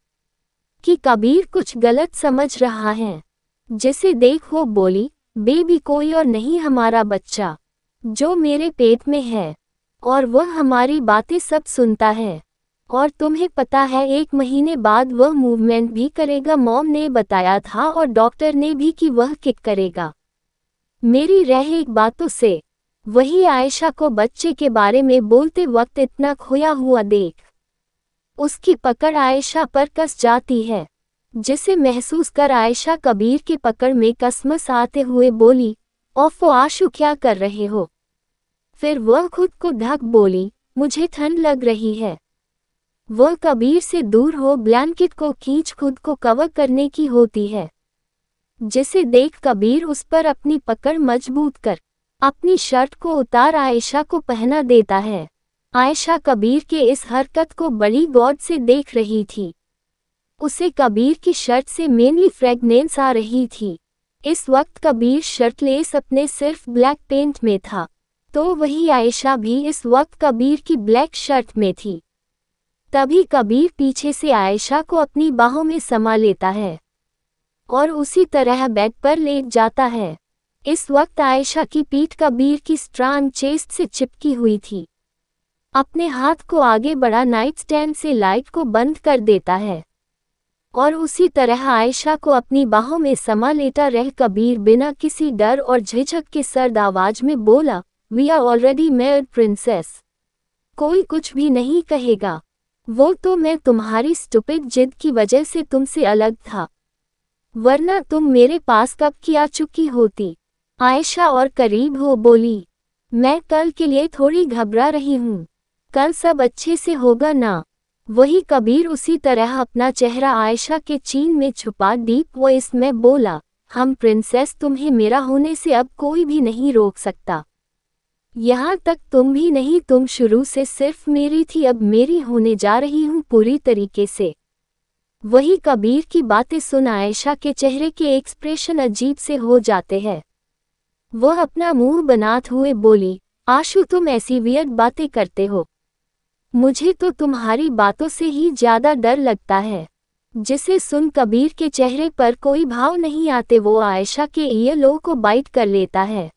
कि कबीर कुछ गलत समझ रहा है, जिसे देख वो बोली, बेबी कोई और नहीं हमारा बच्चा जो मेरे पेट में है और वह हमारी बातें सब सुनता है और तुम्हें पता है 1 महीने बाद वह मूवमेंट भी करेगा। मॉम ने बताया था और डॉक्टर ने भी कि वह किक करेगा। मेरी रह एक बातों से वही आयशा को बच्चे के बारे में बोलते वक्त इतना खोया हुआ देख उसकी पकड़ आयशा पर कस जाती है, जिसे महसूस कर आयशा कबीर के पकड़ में कसमस आते हुए बोली, ओफो आशू, क्या कर रहे हो? फिर वह खुद को ढक बोली, मुझे ठंड लग रही है। वह कबीर से दूर हो ब्लैंकेट को खींच खुद को कवर करने की होती है, जिसे देख कबीर उस पर अपनी पकड़ मजबूत कर अपनी शर्ट को उतार आयशा को पहना देता है। आयशा कबीर के इस हरकत को बड़ी गौर से देख रही थी। उसे कबीर की शर्ट से मेनली फ्रेगनेंस आ रही थी। इस वक्त कबीर शर्टलेस अपने सिर्फ ब्लैक पेंट में था, तो वही आयशा भी इस वक्त कबीर की ब्लैक शर्ट में थी। तभी कबीर पीछे से आयशा को अपनी बाहों में समा लेता है और उसी तरह बेड पर लेट जाता है। इस वक्त आयशा की पीठ कबीर की स्ट्रांग चेस्ट से चिपकी हुई थी। अपने हाथ को आगे बढ़ा नाइट स्टैंड से लाइट को बंद कर देता है और उसी तरह आयशा को अपनी बाहों में समा लेटा रह कबीर बिना किसी डर और झिझक के सर्द आवाज़ में बोला, we are already married princess, कोई कुछ भी नहीं कहेगा। वो तो मैं तुम्हारी स्टुपिड जिद की वजह से तुमसे अलग था, वरना तुम मेरे पास कब की आ चुकी होती। आयशा और करीब हो बोली, मैं कल के लिए थोड़ी घबरा रही हूँ, कल सब अच्छे से होगा ना? वही कबीर उसी तरह अपना चेहरा आयशा के चीन में छुपा डीप वॉइस में बोला, हम प्रिंसेस, तुम्हें मेरा होने से अब कोई भी नहीं रोक सकता, यहाँ तक तुम भी नहीं। तुम शुरू से सिर्फ मेरी थी, अब मेरी होने जा रही हूँ पूरी तरीके से। वही कबीर की बातें सुन आयशा के चेहरे के एक्सप्रेशन अजीब से हो जाते हैं। वह अपना मुंह बनाते हुए बोली, आशू, तुम ऐसी वियर्ड बातें करते हो, मुझे तो तुम्हारी बातों से ही ज़्यादा डर लगता है। जिसे सुन कबीर के चेहरे पर कोई भाव नहीं आते, वो आयशा के ईयरलो को बाइट कर लेता है।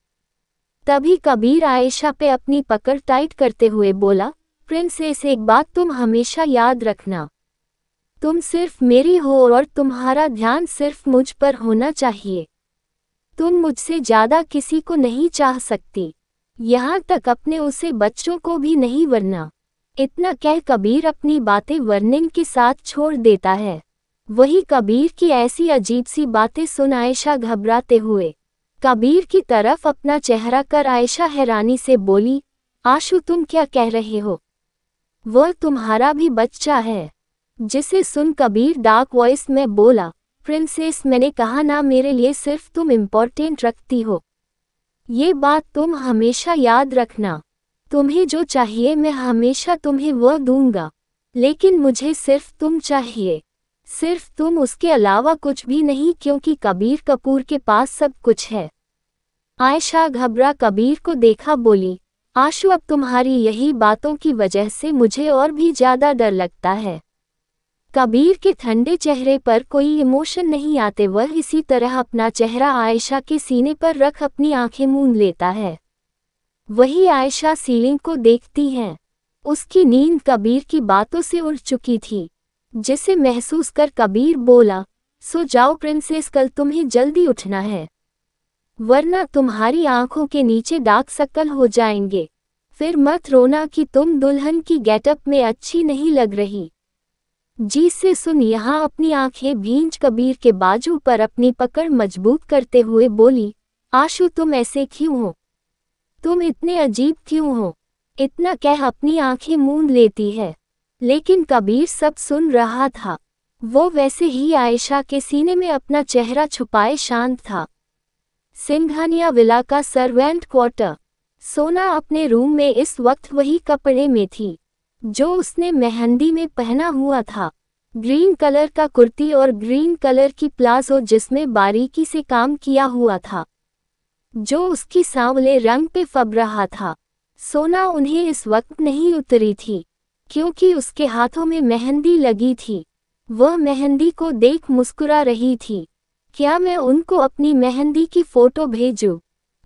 तभी कबीर आयशा पे अपनी पकड़ टाइट करते हुए बोला, प्रिंसेस, एक बात तुम हमेशा याद रखना, तुम सिर्फ मेरी हो और तुम्हारा ध्यान सिर्फ मुझ पर होना चाहिए। तुम मुझसे ज़्यादा किसी को नहीं चाह सकती, यहाँ तक अपने उसे बच्चों को भी नहीं, वरना। इतना कह कबीर अपनी बातें वर्निंग के साथ छोड़ देता है। वही कबीर की ऐसी अजीब सी बातें सुन आयशा घबराते हुए कबीर की तरफ अपना चेहरा कर आयशा हैरानी से बोली, आशू तुम क्या कह रहे हो? वह तुम्हारा भी बच्चा है? जिसे सुन कबीर डार्क वॉइस में बोला, प्रिंसेस मैंने कहा ना मेरे लिए सिर्फ तुम इम्पोर्टेंट रखती हो, ये बात तुम हमेशा याद रखना। तुम्हें जो चाहिए मैं हमेशा तुम्हें वह दूंगा, लेकिन मुझे सिर्फ तुम चाहिए, सिर्फ तुम, उसके अलावा कुछ भी नहीं, क्योंकि कबीर कपूर के पास सब कुछ है। आयशा घबरा कबीर को देखा बोली, आशू अब तुम्हारी यही बातों की वजह से मुझे और भी ज़्यादा डर लगता है। कबीर के ठंडे चेहरे पर कोई इमोशन नहीं आते, वह इसी तरह अपना चेहरा आयशा के सीने पर रख अपनी आंखें मूंद लेता है। वही आयशा सीलिंग को देखती हैं। उसकी नींद कबीर की बातों से उड़ चुकी थी, जिसे महसूस कर कबीर बोला, सो जाओ प्रिंसेस, कल तुम्हें जल्दी उठना है, वरना तुम्हारी आंखों के नीचे डार्क सर्कल हो जाएंगे। फिर मत रोना कि तुम दुल्हन की गेटअप में अच्छी नहीं लग रही। जी से सुन यहाँ अपनी आंखें भींच कबीर के बाजू पर अपनी पकड़ मजबूत करते हुए बोली, आशू तुम ऐसे क्यों हो, तुम इतने अजीब क्यों हो? इतना कह अपनी आंखें मूंद लेती है, लेकिन कबीर सब सुन रहा था। वो वैसे ही आयशा के सीने में अपना चेहरा छुपाए शांत था। सिंघानिया विला का सर्वेंट क्वार्टर। सोना अपने रूम में इस वक्त वही कपड़े में थी जो उसने मेहंदी में पहना हुआ था, ग्रीन कलर का कुर्ती और ग्रीन कलर की प्लाजो जिसमें बारीकी से काम किया हुआ था, जो उसकी सांवले रंग पे फब रहा था। सोना उन्हें इस वक्त नहीं उतरी थी क्योंकि उसके हाथों में मेहंदी लगी थी। वह मेहंदी को देख मुस्कुरा रही थी। क्या मैं उनको अपनी मेहंदी की फ़ोटो भेजूं?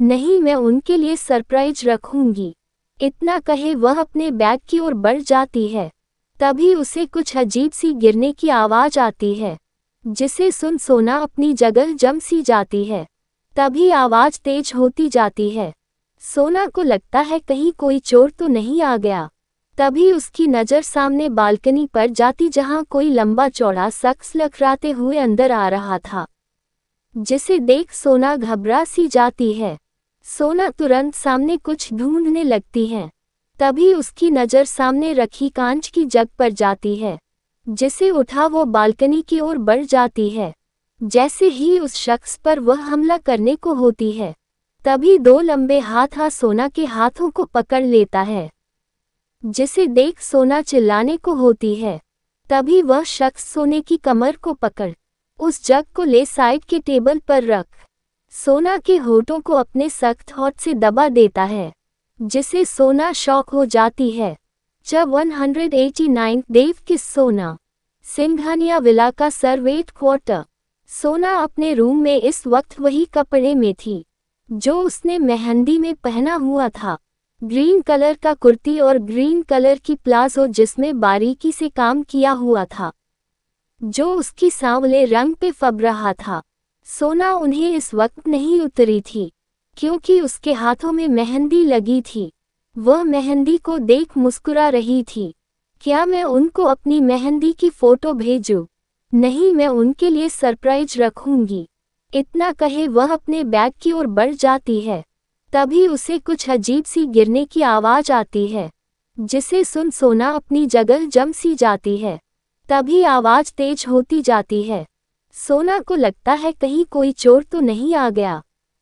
नहीं, मैं उनके लिए सरप्राइज रखूंगी। इतना कहे वह अपने बैग की ओर बढ़ जाती है। तभी उसे कुछ अजीब सी गिरने की आवाज़ आती है, जिसे सुन सोना अपनी जगह जम सी जाती है। तभी आवाज़ तेज होती जाती है। सोना को लगता है कहीं कोई चोर तो नहीं आ गया। तभी उसकी नज़र सामने बालकनी पर जाती, जहां कोई लंबा चौड़ा शख्स लखराते हुए अंदर आ रहा था, जिसे देख सोना घबरा सी जाती है। सोना तुरंत सामने कुछ ढूंढने लगती है। तभी उसकी नज़र सामने रखी कांच की जग पर जाती है, जिसे उठा वो बालकनी की ओर बढ़ जाती है। जैसे ही उस शख्स पर वह हमला करने को होती है, तभी दो लंबे हाथ सोना के हाथों को पकड़ लेता है, जिसे देख सोना चिल्लाने को होती है। तभी वह शख्स सोने की कमर को पकड़ उस जग को ले साइड के टेबल पर रख सोना के होठों को अपने सख्त हाथ से दबा देता है, जिसे सोना शॉक हो जाती है। जब 189 देव किस सोना सिंघानिया विला का सर्वेट क्वार्टर। सोना अपने रूम में इस वक्त वही कपड़े में थी जो उसने मेहंदी में पहना हुआ था, ग्रीन कलर का कुर्ती और ग्रीन कलर की प्लाजो जिसमें बारीकी से काम किया हुआ था, जो उसकी सांवले रंग पे फब रहा था। सोना उन्हें इस वक्त नहीं उतरी थी क्योंकि उसके हाथों में मेहंदी लगी थी। वह मेहंदी को देख मुस्कुरा रही थी। क्या मैं उनको अपनी मेहंदी की फ़ोटो भेजूं? नहीं, मैं उनके लिए सरप्राइज रखूंगी। इतना कहे वह अपने बैग की ओर बढ़ जाती है। तभी उसे कुछ अजीब सी गिरने की आवाज़ आती है, जिसे सुन सोना अपनी जगह जम सी जाती है। तभी आवाज़ तेज होती जाती है। सोना को लगता है कहीं कोई चोर तो नहीं आ गया।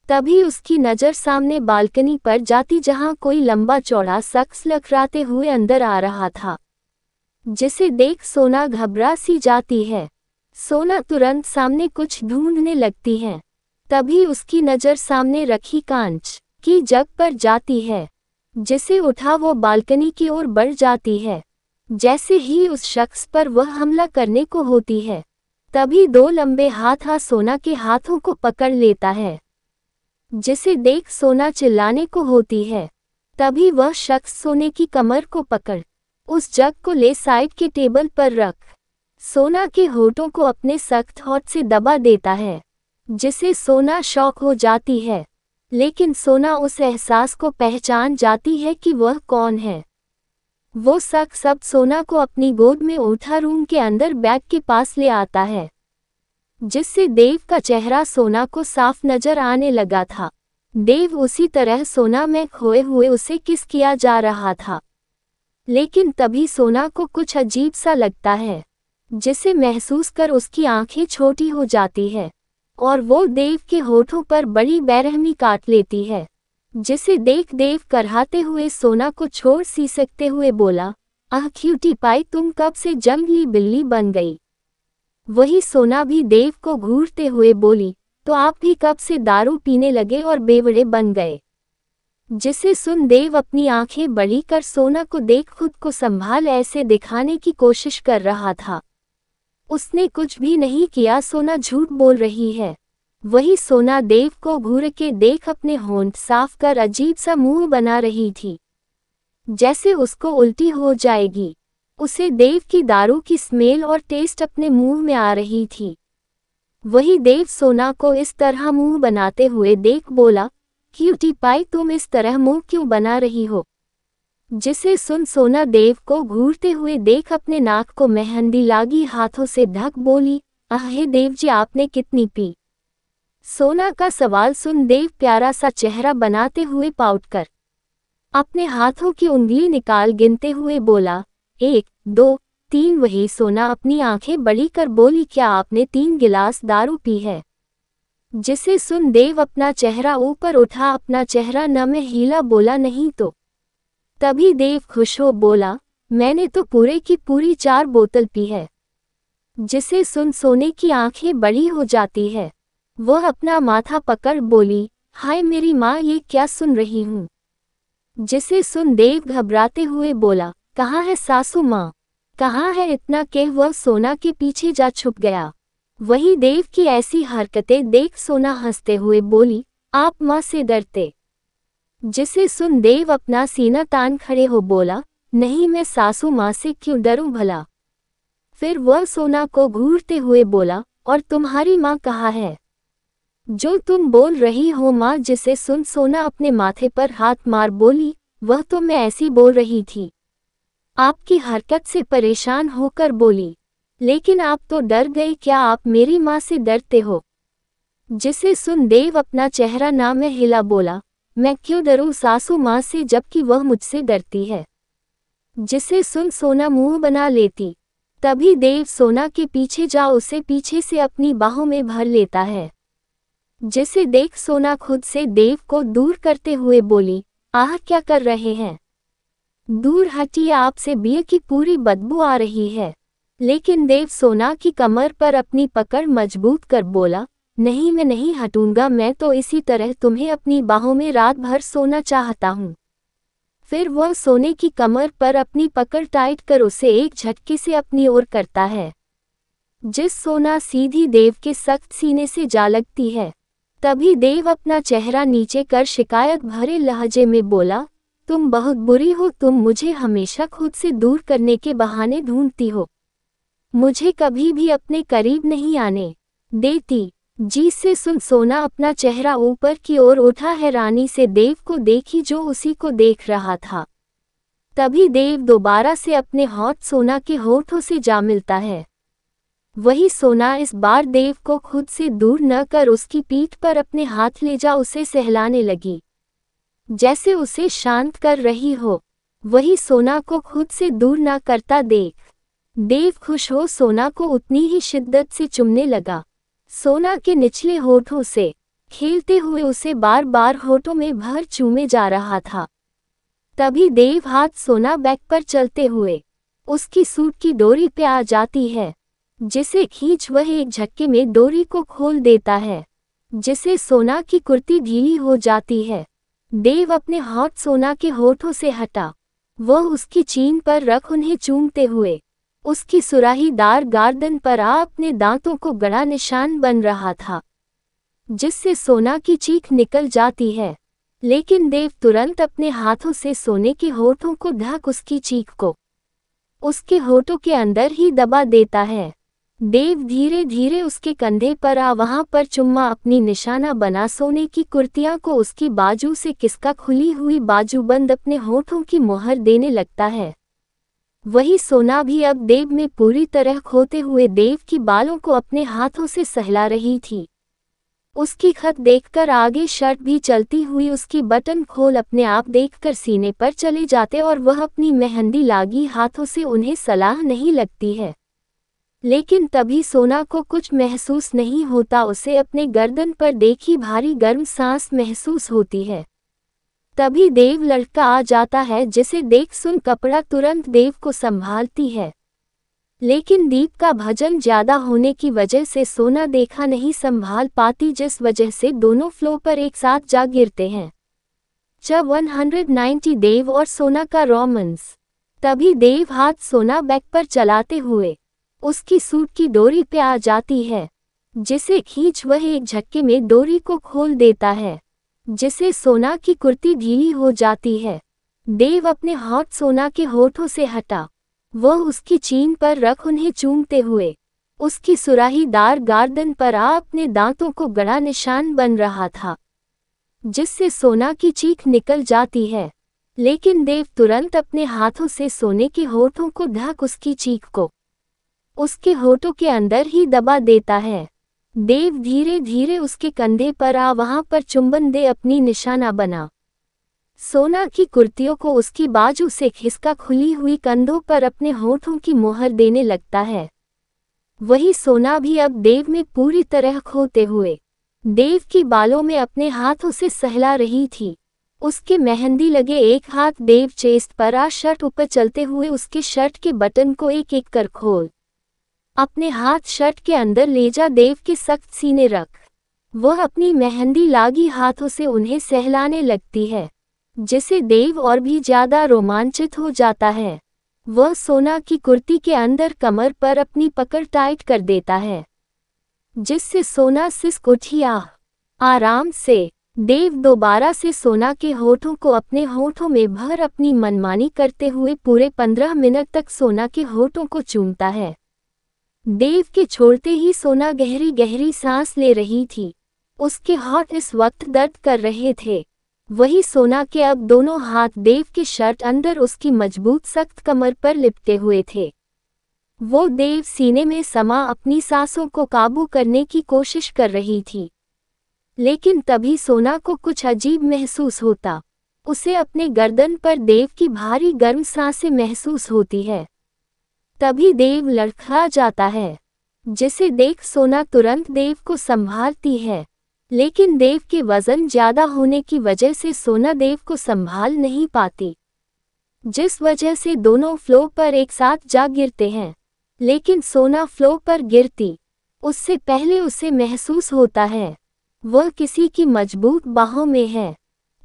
तभी उसकी नज़र सामने बालकनी पर जाती, जहां कोई लंबा चौड़ा शख्स लखराते हुए अंदर आ रहा था, जिसे देख सोना घबरा सी जाती है। सोना तुरंत सामने कुछ ढूंढने लगती है। तभी उसकी नज़र सामने रखी कांच की जग पर जाती है, जिसे उठा वो बालकनी की ओर बढ़ जाती है। जैसे ही उस शख्स पर वह हमला करने को होती है, तभी दो लंबे हाथ सोना के हाथों को पकड़ लेता है, जिसे देख सोना चिल्लाने को होती है। तभी वह शख्स सोने की कमर को पकड़ उस जग को ले साइड के टेबल पर रख। सोना के होठों को अपने सख्त हाथ से दबा देता है, जिसे सोना शौक हो जाती है, लेकिन सोना उस एहसास को पहचान जाती है कि वह कौन है। वो शख्स सब सोना को अपनी गोद में उठा रूम के अंदर बैग के पास ले आता है, जिससे देव का चेहरा सोना को साफ नजर आने लगा था। देव उसी तरह सोना में खोए हुए उसे किस किया जा रहा था, लेकिन तभी सोना को कुछ अजीब सा लगता है, जिसे महसूस कर उसकी आंखें छोटी हो जाती है और वो देव के होठों पर बड़ी बेरहमी काट लेती है, जिसे देख देव कराहते हुए सोना को छोड़ सीसकते हुए बोला, आह क्यूटी पाई, तुम कब से जंगली बिल्ली बन गई। वही सोना भी देव को घूरते हुए बोली, तो आप भी कब से दारू पीने लगे और बेवड़े बन गए। जिसे सुन देव अपनी आंखें बड़ी कर सोना को देख खुद को संभाल ऐसे दिखाने की कोशिश कर रहा था। उसने कुछ भी नहीं किया, सोना झूठ बोल रही है। वही सोना देव को घूर के देख अपने होंठ साफ कर अजीब सा मुंह बना रही थी, जैसे उसको उल्टी हो जाएगी। उसे देव की दारू की स्मेल और टेस्ट अपने मुंह में आ रही थी। वही देव सोना को इस तरह मुंह बनाते हुए देख बोला, क्यूटी पाई, तुम इस तरह मुंह क्यों बना रही हो। जिसे सुन सोना देव को घूरते हुए देख अपने नाक को मेहंदी लागी हाथों से ढक बोली, आह देव जी, आपने कितनी पी। सोना का सवाल सुन देव प्यारा सा चेहरा बनाते हुए पाउट कर अपने हाथों की उंगली निकाल गिनते हुए बोला, 1 2 3। वही सोना अपनी आंखें बड़ी कर बोली, क्या आपने 3 गिलास दारू पी है। जिसे सुन देव अपना चेहरा ऊपर उठा अपना चेहरा न में हीला बोला, नहीं तो। तभी देव खुश हो बोला, मैंने तो पूरे की पूरी 4 बोतल पी है। जिसे सुन सोने की आंखें बड़ी हो जाती है। वह अपना माथा पकड़ बोली, हाय मेरी माँ, ये क्या सुन रही हूँ। जिसे सुन देव घबराते हुए बोला, कहाँ है सासू माँ, कहाँ है। इतना कह वह सोना के पीछे जा छुप गया। वही देव की ऐसी हरकतें देख सोना हंसते हुए बोली, आप माँ से डरते। जिसे सुन देव अपना सीना तान खड़े हो बोला, नहीं, मैं सासू माँ से क्यों डरूं भला। फिर वह सोना को घूरते हुए बोला, और तुम्हारी माँ कहाँ है, जो तुम बोल रही हो माँ। जिसे सुन सोना अपने माथे पर हाथ मार बोली, वह तो मैं ऐसी बोल रही थी, आपकी हरकत से परेशान होकर बोली, लेकिन आप तो डर गए, क्या आप मेरी माँ से डरते हो। जिसे सुन देव अपना चेहरा ना में हिला बोला, मैं क्यों डरूं सासू माँ से, जबकि वह मुझसे डरती है। जिसे सुन सोना मुंह बना लेती। तभी देव सोना के पीछे जा उसे पीछे से अपनी बाहों में भर लेता है। जिसे देख सोना खुद से देव को दूर करते हुए बोली, आह क्या कर रहे हैं, दूर हटिए, आपसे बियर की पूरी बदबू आ रही है। लेकिन देव सोना की कमर पर अपनी पकड़ मजबूत कर बोला, नहीं, मैं नहीं हटूंगा, मैं तो इसी तरह तुम्हें अपनी बाहों में रात भर सोना चाहता हूँ। फिर वह सोने की कमर पर अपनी पकड़ टाइट कर उसे एक झटके से अपनी ओर करता है, जिस सोना सीधी देव के सख्त सीने से जा लगती है। तभी देव अपना चेहरा नीचे कर शिकायत भरे लहजे में बोला, तुम बहुत बुरी हो, तुम मुझे हमेशा खुद से दूर करने के बहाने ढूंढती हो, मुझे कभी भी अपने करीब नहीं आने देती। जिसे सुन सोना अपना चेहरा ऊपर की ओर उठा हैरानी से देव को देखी, जो उसी को देख रहा था। तभी देव दोबारा से अपने हाथ सोना के होठों से जा मिलता है। वही सोना इस बार देव को खुद से दूर न कर उसकी पीठ पर अपने हाथ ले जा उसे सहलाने लगी, जैसे उसे शांत कर रही हो। वही सोना को खुद से दूर न करता देख देव खुश हो सोना को उतनी ही शिद्दत से चुमने लगा। सोना के निचले होठों से खेलते हुए उसे बार बार होठों में भर चूमे जा रहा था। तभी देव हाथ सोना बैक पर चलते हुए उसकी सूट की डोरी पे आ जाती है, जिसे खींच वह एक झटके में डोरी को खोल देता है, जिसे सोना की कुर्ती ढीली हो जाती है। देव अपने हाथ सोना के होठों से हटा वह उसकी चीन पर रख उन्हें चूमते हुए उसकी सुराहीदार गर्दन पर अपने दांतों को गड़ा निशान बन रहा था, जिससे सोना की चीख निकल जाती है। लेकिन देव तुरंत अपने हाथों से सोने के होठों को ढक उसकी चीख को उसके होठों के अंदर ही दबा देता है। देव धीरे धीरे उसके कंधे पर आ वहाँ पर चुम्मा अपनी निशाना बना सोने की कुर्तियाँ को उसकी बाजू से किसका खुली हुई बाजू बंद अपने होठों की मोहर देने लगता है। वही सोना भी अब देव में पूरी तरह खोते हुए देव की बालों को अपने हाथों से सहला रही थी। उसकी खत देखकर आगे शर्ट भी चलती हुई उसकी बटन खोल अपने आप देखकर सीने पर चले जाते और वह अपनी मेहंदी लागी हाथों से उन्हें सलाह नहीं लगती है। लेकिन तभी सोना को कुछ महसूस नहीं होता, उसे अपने गर्दन पर देखी भारी गर्म सांस महसूस होती है। तभी देव लड़का आ जाता है जिसे देख सुन कपड़ा तुरंत देव को संभालती है। लेकिन दीप का भजन ज्यादा होने की वजह से सोना देखा नहीं संभाल पाती, जिस वजह से दोनों फ्लोर पर एक साथ जा गिरते हैं। जब 190 देव और सोना का रोमांस। तभी देव हाथ सोना बैक पर चलाते हुए उसकी सूट की डोरी पे आ जाती है, जिसे खींच वह एक झटके में डोरी को खोल देता है, जिसे सोना की कुर्ती ढीली हो जाती है। देव अपने हाथ सोना के होठों से हटा वह उसकी चीन पर रख उन्हें चूमते हुए उसकी सुराहीदार गर्दन पर आ अपने दांतों को गड़ा निशान बन रहा था, जिससे सोना की चीख निकल जाती है। लेकिन देव तुरंत अपने हाथों से सोने के होठों को ढक उसकी चीख को उसके होठों के अंदर ही दबा देता है। देव धीरे धीरे उसके कंधे पर आ वहाँ पर चुंबन दे अपनी निशाना बना सोना की कुर्तियों को उसकी बाजू से खिसका खुली हुई कंधों पर अपने होठों की मोहर देने लगता है। वही सोना भी अब देव में पूरी तरह खोते हुए देव की बालों में अपने हाथों से सहला रही थी। उसके मेहंदी लगे एक हाथ देव चेस्ट पर आ शर्ट ऊपर चलते हुए उसके शर्ट के बटन को एक एक कर खोल अपने हाथ शर्ट के अंदर ले जा देव के सख्त सीने रख वह अपनी मेहंदी लागी हाथों से उन्हें सहलाने लगती है, जिसे देव और भी ज्यादा रोमांचित हो जाता है। वह सोना की कुर्ती के अंदर कमर पर अपनी पकड़ टाइट कर देता है, जिससे सोना सिसक उठी। आराम से देव दोबारा से सोना के होठों को अपने होठों में भर अपनी मनमानी करते हुए पूरे 15 मिनट तक सोना के होठों को चूमता है। देव के छोड़ते ही सोना गहरी गहरी सांस ले रही थी, उसके हाथ इस वक्त दर्द कर रहे थे। वही सोना के अब दोनों हाथ देव के शर्ट अंदर उसकी मजबूत सख्त कमर पर लिपटे हुए थे। वो देव सीने में समा अपनी सांसों को काबू करने की कोशिश कर रही थी। लेकिन तभी सोना को कुछ अजीब महसूस होता, उसे अपने गर्दन पर देव की भारी गर्म सांसें महसूस होती है। तभी देव लड़खड़ा जाता है, जिसे देख सोना तुरंत देव को संभालती है। लेकिन देव के वजन ज्यादा होने की वजह से सोना देव को संभाल नहीं पाती, जिस वजह से दोनों फ्लोर पर एक साथ जा गिरते हैं। लेकिन सोना फ्लोर पर गिरती उससे पहले उसे महसूस होता है वह किसी की मजबूत बाहों में है।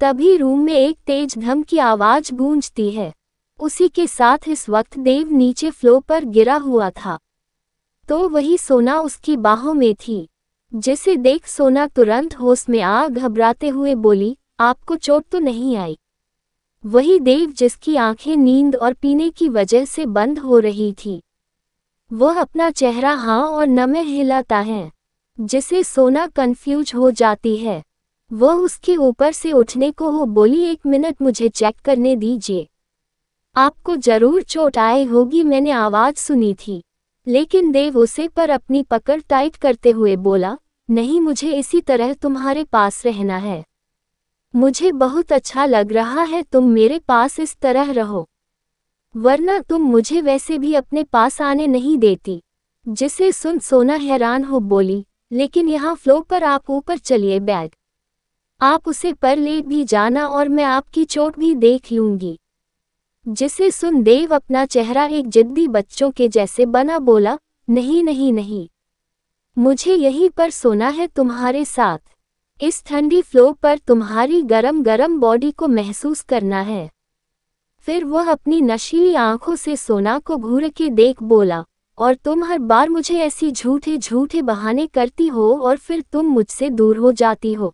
तभी रूम में एक तेज धम की आवाज़ गूंजती है, उसी के साथ इस वक्त देव नीचे फ्लोर पर गिरा हुआ था, तो वही सोना उसकी बाहों में थी, जिसे देख सोना तुरंत होश में आ घबराते हुए बोली, आपको चोट तो नहीं आई? वही देव जिसकी आंखें नींद और पीने की वजह से बंद हो रही थी, वह अपना चेहरा हाँ और न में हिलाता है, जिसे सोना कंफ्यूज हो जाती है। वह उसके ऊपर से उठने को हो बोली, 1 मिनट मुझे चेक करने दीजिए, आपको जरूर चोट आई होगी, मैंने आवाज़ सुनी थी। लेकिन देव उसे पर अपनी पकड़ टाइट करते हुए बोला, नहीं, मुझे इसी तरह तुम्हारे पास रहना है, मुझे बहुत अच्छा लग रहा है तुम मेरे पास इस तरह रहो, वरना तुम मुझे वैसे भी अपने पास आने नहीं देती। जिसे सुन सोना हैरान हो बोली, लेकिन यहाँ फ्लोर पर आप ऊपर चलिए बैग, आप उसे पर ले भी जाना और मैं आपकी चोट भी देख लूँगी। जिसे सुन देव अपना चेहरा एक जिद्दी बच्चों के जैसे बना बोला, नहीं नहीं नहीं, मुझे यहीं पर सोना है तुम्हारे साथ, इस ठंडी फ्लोर पर तुम्हारी गरम गरम बॉडी को महसूस करना है। फिर वह अपनी नशीली आंखों से सोना को घूर के देख बोला, और तुम हर बार मुझे ऐसी झूठे झूठे बहाने करती हो और फिर तुम मुझसे दूर हो जाती हो,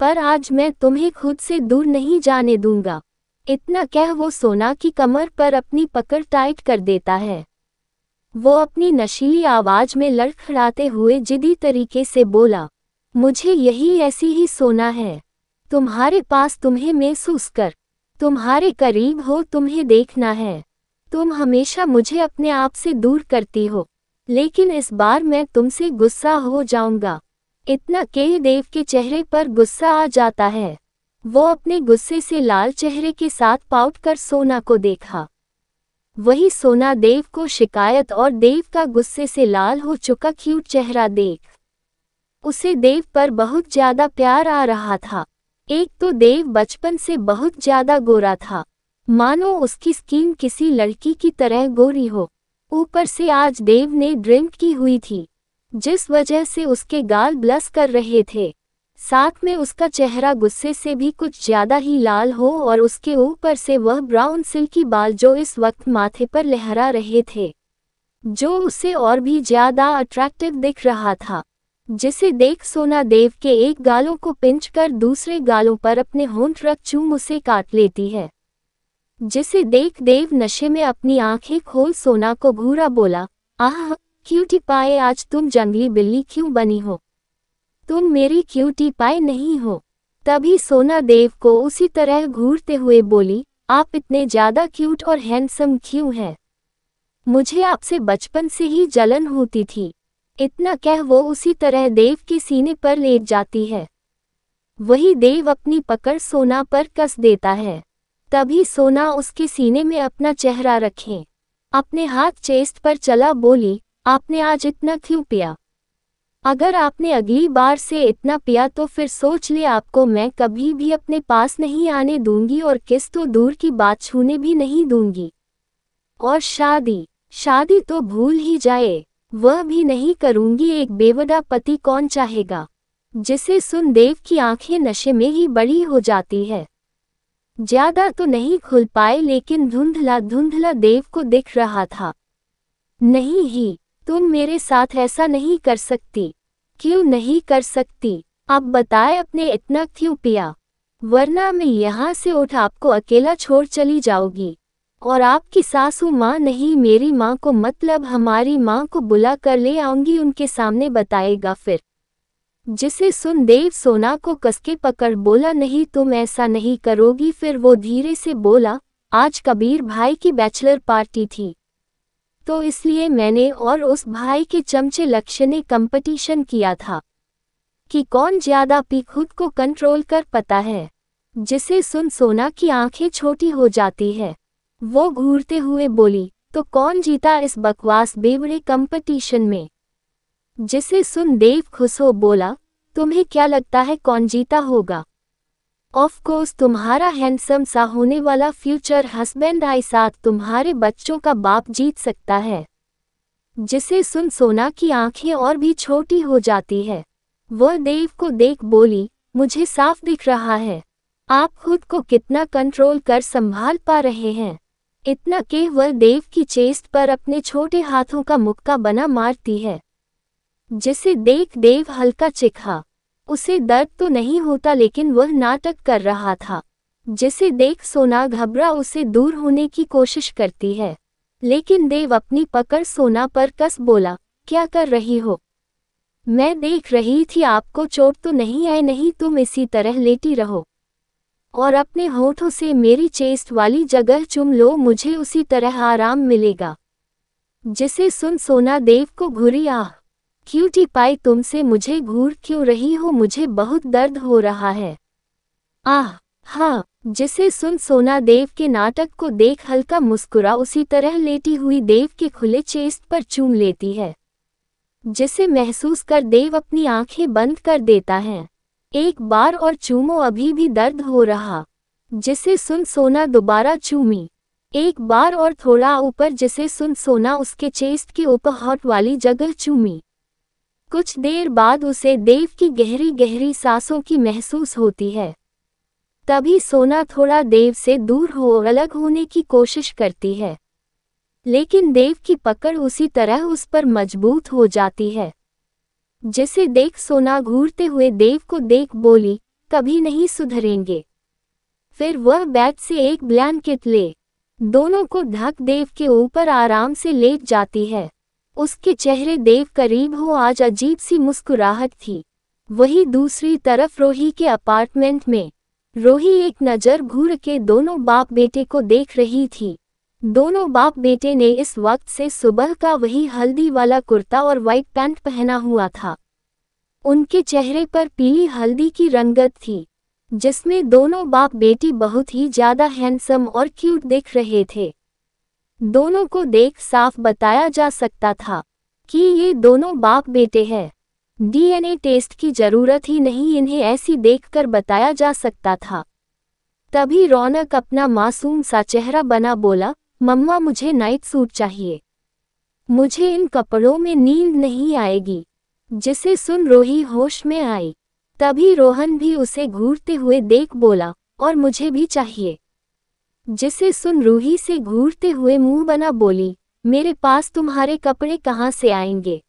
पर आज मैं तुम्हें खुद से दूर नहीं जाने दूंगा। इतना कह वो सोना की कमर पर अपनी पकड़ टाइट कर देता है। वो अपनी नशीली आवाज में लड़खड़ाते हुए जिद्दी तरीके से बोला, मुझे यही ऐसी ही सोना है, तुम्हारे पास, तुम्हें महसूस कर, तुम्हारे करीब हो, तुम्हें देखना है। तुम हमेशा मुझे अपने आप से दूर करती हो, लेकिन इस बार मैं तुमसे गुस्सा हो जाऊंगा। इतना कह देव के चेहरे पर गुस्सा आ जाता है। वो अपने गुस्से से लाल चेहरे के साथ पाउट कर सोना को देखा। वही सोना देव को शिकायत और देव का गुस्से से लाल हो चुका क्यूट चेहरा देख उसे देव पर बहुत ज्यादा प्यार आ रहा था। एक तो देव बचपन से बहुत ज्यादा गोरा था, मानो उसकी स्किन किसी लड़की की तरह गोरी हो। ऊपर से आज देव ने ड्रिंक की हुई थी, जिस वजह से उसके गाल ब्लश कर रहे थे। साथ में उसका चेहरा गुस्से से भी कुछ ज़्यादा ही लाल हो और उसके ऊपर से वह ब्राउन सिल्की बाल जो इस वक्त माथे पर लहरा रहे थे, जो उसे और भी ज़्यादा अट्रैक्टिव दिख रहा था, जिसे देख सोना देव के एक गालों को पिंच कर दूसरे गालों पर अपने होंठ रख चूम उसे काट लेती है। जिसे देख देव नशे में अपनी आंखें खोल सोना को घूरा बोला, आह क्यूटी पाए, आज तुम जंगली बिल्ली क्यों बनी हो? तुम मेरी क्यूटी पाई नहीं हो। तभी सोना देव को उसी तरह घूरते हुए बोली, आप इतने ज़्यादा क्यूट और हैंडसम क्यों हैं? मुझे आपसे बचपन से ही जलन होती थी। इतना कह वो उसी तरह देव के सीने पर लेट जाती है। वही देव अपनी पकड़ सोना पर कस देता है। तभी सोना उसके सीने में अपना चेहरा रखे, अपने हाथ चेस्ट पर चला बोली, आपने आज इतना क्यों पिया? अगर आपने अगली बार से इतना पिया तो फिर सोच ले, आपको मैं कभी भी अपने पास नहीं आने दूंगी और किस तो दूर की बात छूने भी नहीं दूंगी। और शादी तो भूल ही जाए, वह भी नहीं करूंगी, एक बेवड़ा पति कौन चाहेगा? जिसे सुन देव की आंखें नशे में ही बड़ी हो जाती है। ज़्यादा तो नहीं खुल पाए, लेकिन धुंधला देव को दिख रहा था। नहीं ही, तुम मेरे साथ ऐसा नहीं कर सकती। क्यों नहीं कर सकती? आप बताए अपने इतना क्यों पिया, वरना मैं यहाँ से उठ आपको अकेला छोड़ चली जाऊंगी। और आपकी सासू माँ नहीं, मेरी माँ को, मतलब हमारी माँ को बुला कर ले आऊंगी, उनके सामने बताएगा फिर। जिसे सुन देव सोना को कसके पकड़ बोला, नहीं तुम ऐसा नहीं करोगी। फिर वो धीरे से बोला, आज कबीर भाई की बैचलर पार्टी थी, तो इसलिए मैंने और उस भाई के चमचे लक्ष्य ने कंपटीशन किया था कि कौन ज़्यादा पी। खुद को कंट्रोल कर, पता है? जिसे सुन सोना की आंखें छोटी हो जाती है। वो घूरते हुए बोली, तो कौन जीता इस बकवास बेवड़े कंपटीशन में? जिसे सुन देव खुश हो बोला, तुम्हें क्या लगता है कौन जीता होगा? ऑफ कोर्स तुम्हारा हैंडसम सा होने वाला फ्यूचर हस्बैंड आई साथ तुम्हारे बच्चों का बाप जीत सकता है। जिसे सुन सोना की आंखें और भी छोटी हो जाती है। वह देव को देख बोली, मुझे साफ दिख रहा है आप खुद को कितना कंट्रोल कर संभाल पा रहे हैं। इतना कि वह देव की चेस्ट पर अपने छोटे हाथों का मुक्का बना मारती है। जिसे देख देव हल्का चिखा, उसे दर्द तो नहीं होता, लेकिन वह नाटक कर रहा था। जिसे देख सोना घबरा उसे दूर होने की कोशिश करती है, लेकिन देव अपनी पकड़ सोना पर कस बोला, क्या कर रही हो? मैं देख रही थी, आपको चोट तो नहीं आई? नहीं, तुम इसी तरह लेटी रहो और अपने होठों से मेरी चेस्ट वाली जगह चुम लो, मुझे उसी तरह आराम मिलेगा। जिसे सुन सोना देव को घुरी, आह क्यूटी पाई, तुमसे मुझे घूर क्यों रही हो? मुझे बहुत दर्द हो रहा है। आह हाँ। जिसे सुन सोना देव के नाटक को देख हल्का मुस्कुरा उसी तरह लेटी हुई देव के खुले चेस्ट पर चूम लेती है। जिसे महसूस कर देव अपनी आंखें बंद कर देता है। एक बार और चूमो, अभी भी दर्द हो रहा। जिसे सुन सोना दोबारा चूमी, एक बार और थोड़ा ऊपर। जिसे सुन सोना उसके चेस्ट के ऊपर हॉट वाली जगह चूमी। कुछ देर बाद उसे देव की गहरी गहरी सांसों की महसूस होती है। तभी सोना थोड़ा देव से दूर हो अलग होने की कोशिश करती है, लेकिन देव की पकड़ उसी तरह उस पर मजबूत हो जाती है। जिसे देख सोना घूरते हुए देव को देख बोली, कभी नहीं सुधरेंगे। फिर वह बैग से एक ब्लैंकेट ले दोनों को ढक देव के ऊपर आराम से लेट जाती है। उसके चेहरे देव करीब हो आज अजीब सी मुस्कुराहट थी। वही दूसरी तरफ रोही के अपार्टमेंट में रोही एक नज़र घूर के दोनों बाप बेटे को देख रही थी। दोनों बाप बेटे ने इस वक्त से सुबह का वही हल्दी वाला कुर्ता और वाइट पैंट पहना हुआ था। उनके चेहरे पर पीली हल्दी की रंगत थी जिसमें दोनों बाप बेटी बहुत ही ज़्यादा हैंडसम और क्यूट दिख रहे थे। दोनों को देख साफ बताया जा सकता था कि ये दोनों बाप बेटे हैं। डीएनए टेस्ट की जरूरत ही नहीं, इन्हें ऐसी देखकर बताया जा सकता था। तभी रौनक अपना मासूम सा चेहरा बना बोला, मम्मा मुझे नाइट सूट चाहिए, मुझे इन कपड़ों में नींद नहीं आएगी। जिसे सुन रोही होश में आई। तभी रोहन भी उसे घूरते हुए देख बोला, और मुझे भी चाहिए। जिसे सुन रूही से घूरते हुए मुंह बना बोली, मेरे पास तुम्हारे कपड़े कहाँ से आएंगे,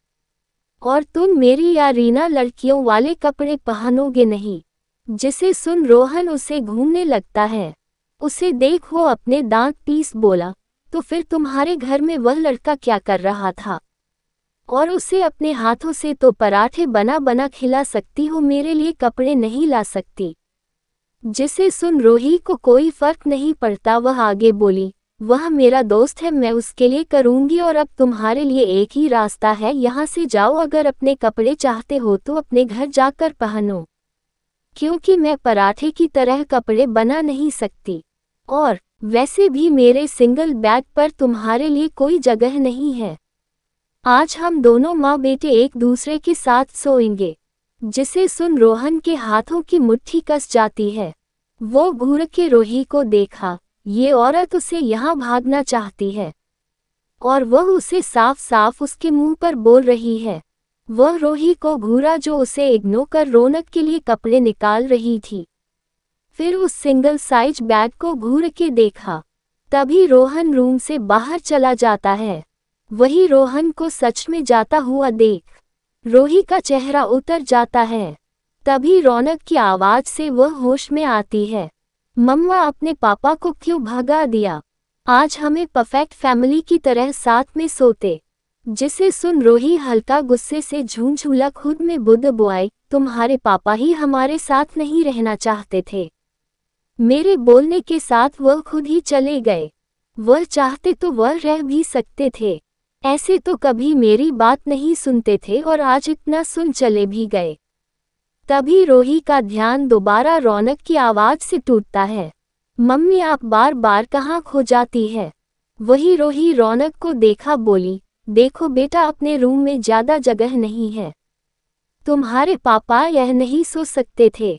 और तुम मेरी या रीना लड़कियों वाले कपड़े पहनोगे नहीं। जिसे सुन रोहन उसे घूमने लगता है। उसे देख वो अपने दांत पीस बोला, तो फिर तुम्हारे घर में वह लड़का क्या कर रहा था, और उसे अपने हाथों से तो पराठे बना बना खिला सकती हो, मेरे लिए कपड़े नहीं ला सकती। जिसे सुन रोही को कोई फर्क नहीं पड़ता। वह आगे बोली, वह मेरा दोस्त है, मैं उसके लिए करूंगी, और अब तुम्हारे लिए एक ही रास्ता है, यहाँ से जाओ। अगर अपने कपड़े चाहते हो तो अपने घर जाकर पहनो, क्योंकि मैं पराठे की तरह कपड़े बना नहीं सकती, और वैसे भी मेरे सिंगल बेड पर तुम्हारे लिए कोई जगह नहीं है। आज हम दोनों माँ बेटे एक दूसरे के साथ सोएंगे। जिसे सुन रोहन के हाथों की मुट्ठी कस जाती है। वो घूर के रोही को देखा। ये औरत उसे यहाँ भागना चाहती है, और वह उसे साफ साफ उसके मुंह पर बोल रही है। वह रोही को घूरा जो उसे इग्नोर कर रौनक के लिए कपड़े निकाल रही थी। फिर उस सिंगल साइज बैग को घूर के देखा। तभी रोहन रूम से बाहर चला जाता है। वही रोहन को सच में जाता हुआ देख रोही का चेहरा उतर जाता है। तभी रौनक की आवाज़ से वह होश में आती है। मम्मा अपने पापा को क्यों भगा दिया, आज हमें परफेक्ट फैमिली की तरह साथ में सोते। जिसे सुन रोही हल्का गुस्से से झूंझूला खुद में बुद्ध बुआई, तुम्हारे पापा ही हमारे साथ नहीं रहना चाहते थे। मेरे बोलने के साथ वह खुद ही चले गए। वह चाहते तो वह रह भी सकते थे, ऐसे तो कभी मेरी बात नहीं सुनते थे, और आज इतना सुन चले भी गए। तभी रोही का ध्यान दोबारा रौनक की आवाज़ से टूटता है। मम्मी आप बार बार कहाँ खो जाती है। वही रोही रौनक को देखा बोली, देखो बेटा अपने रूम में ज़्यादा जगह नहीं है, तुम्हारे पापा यह नहीं सो सकते थे।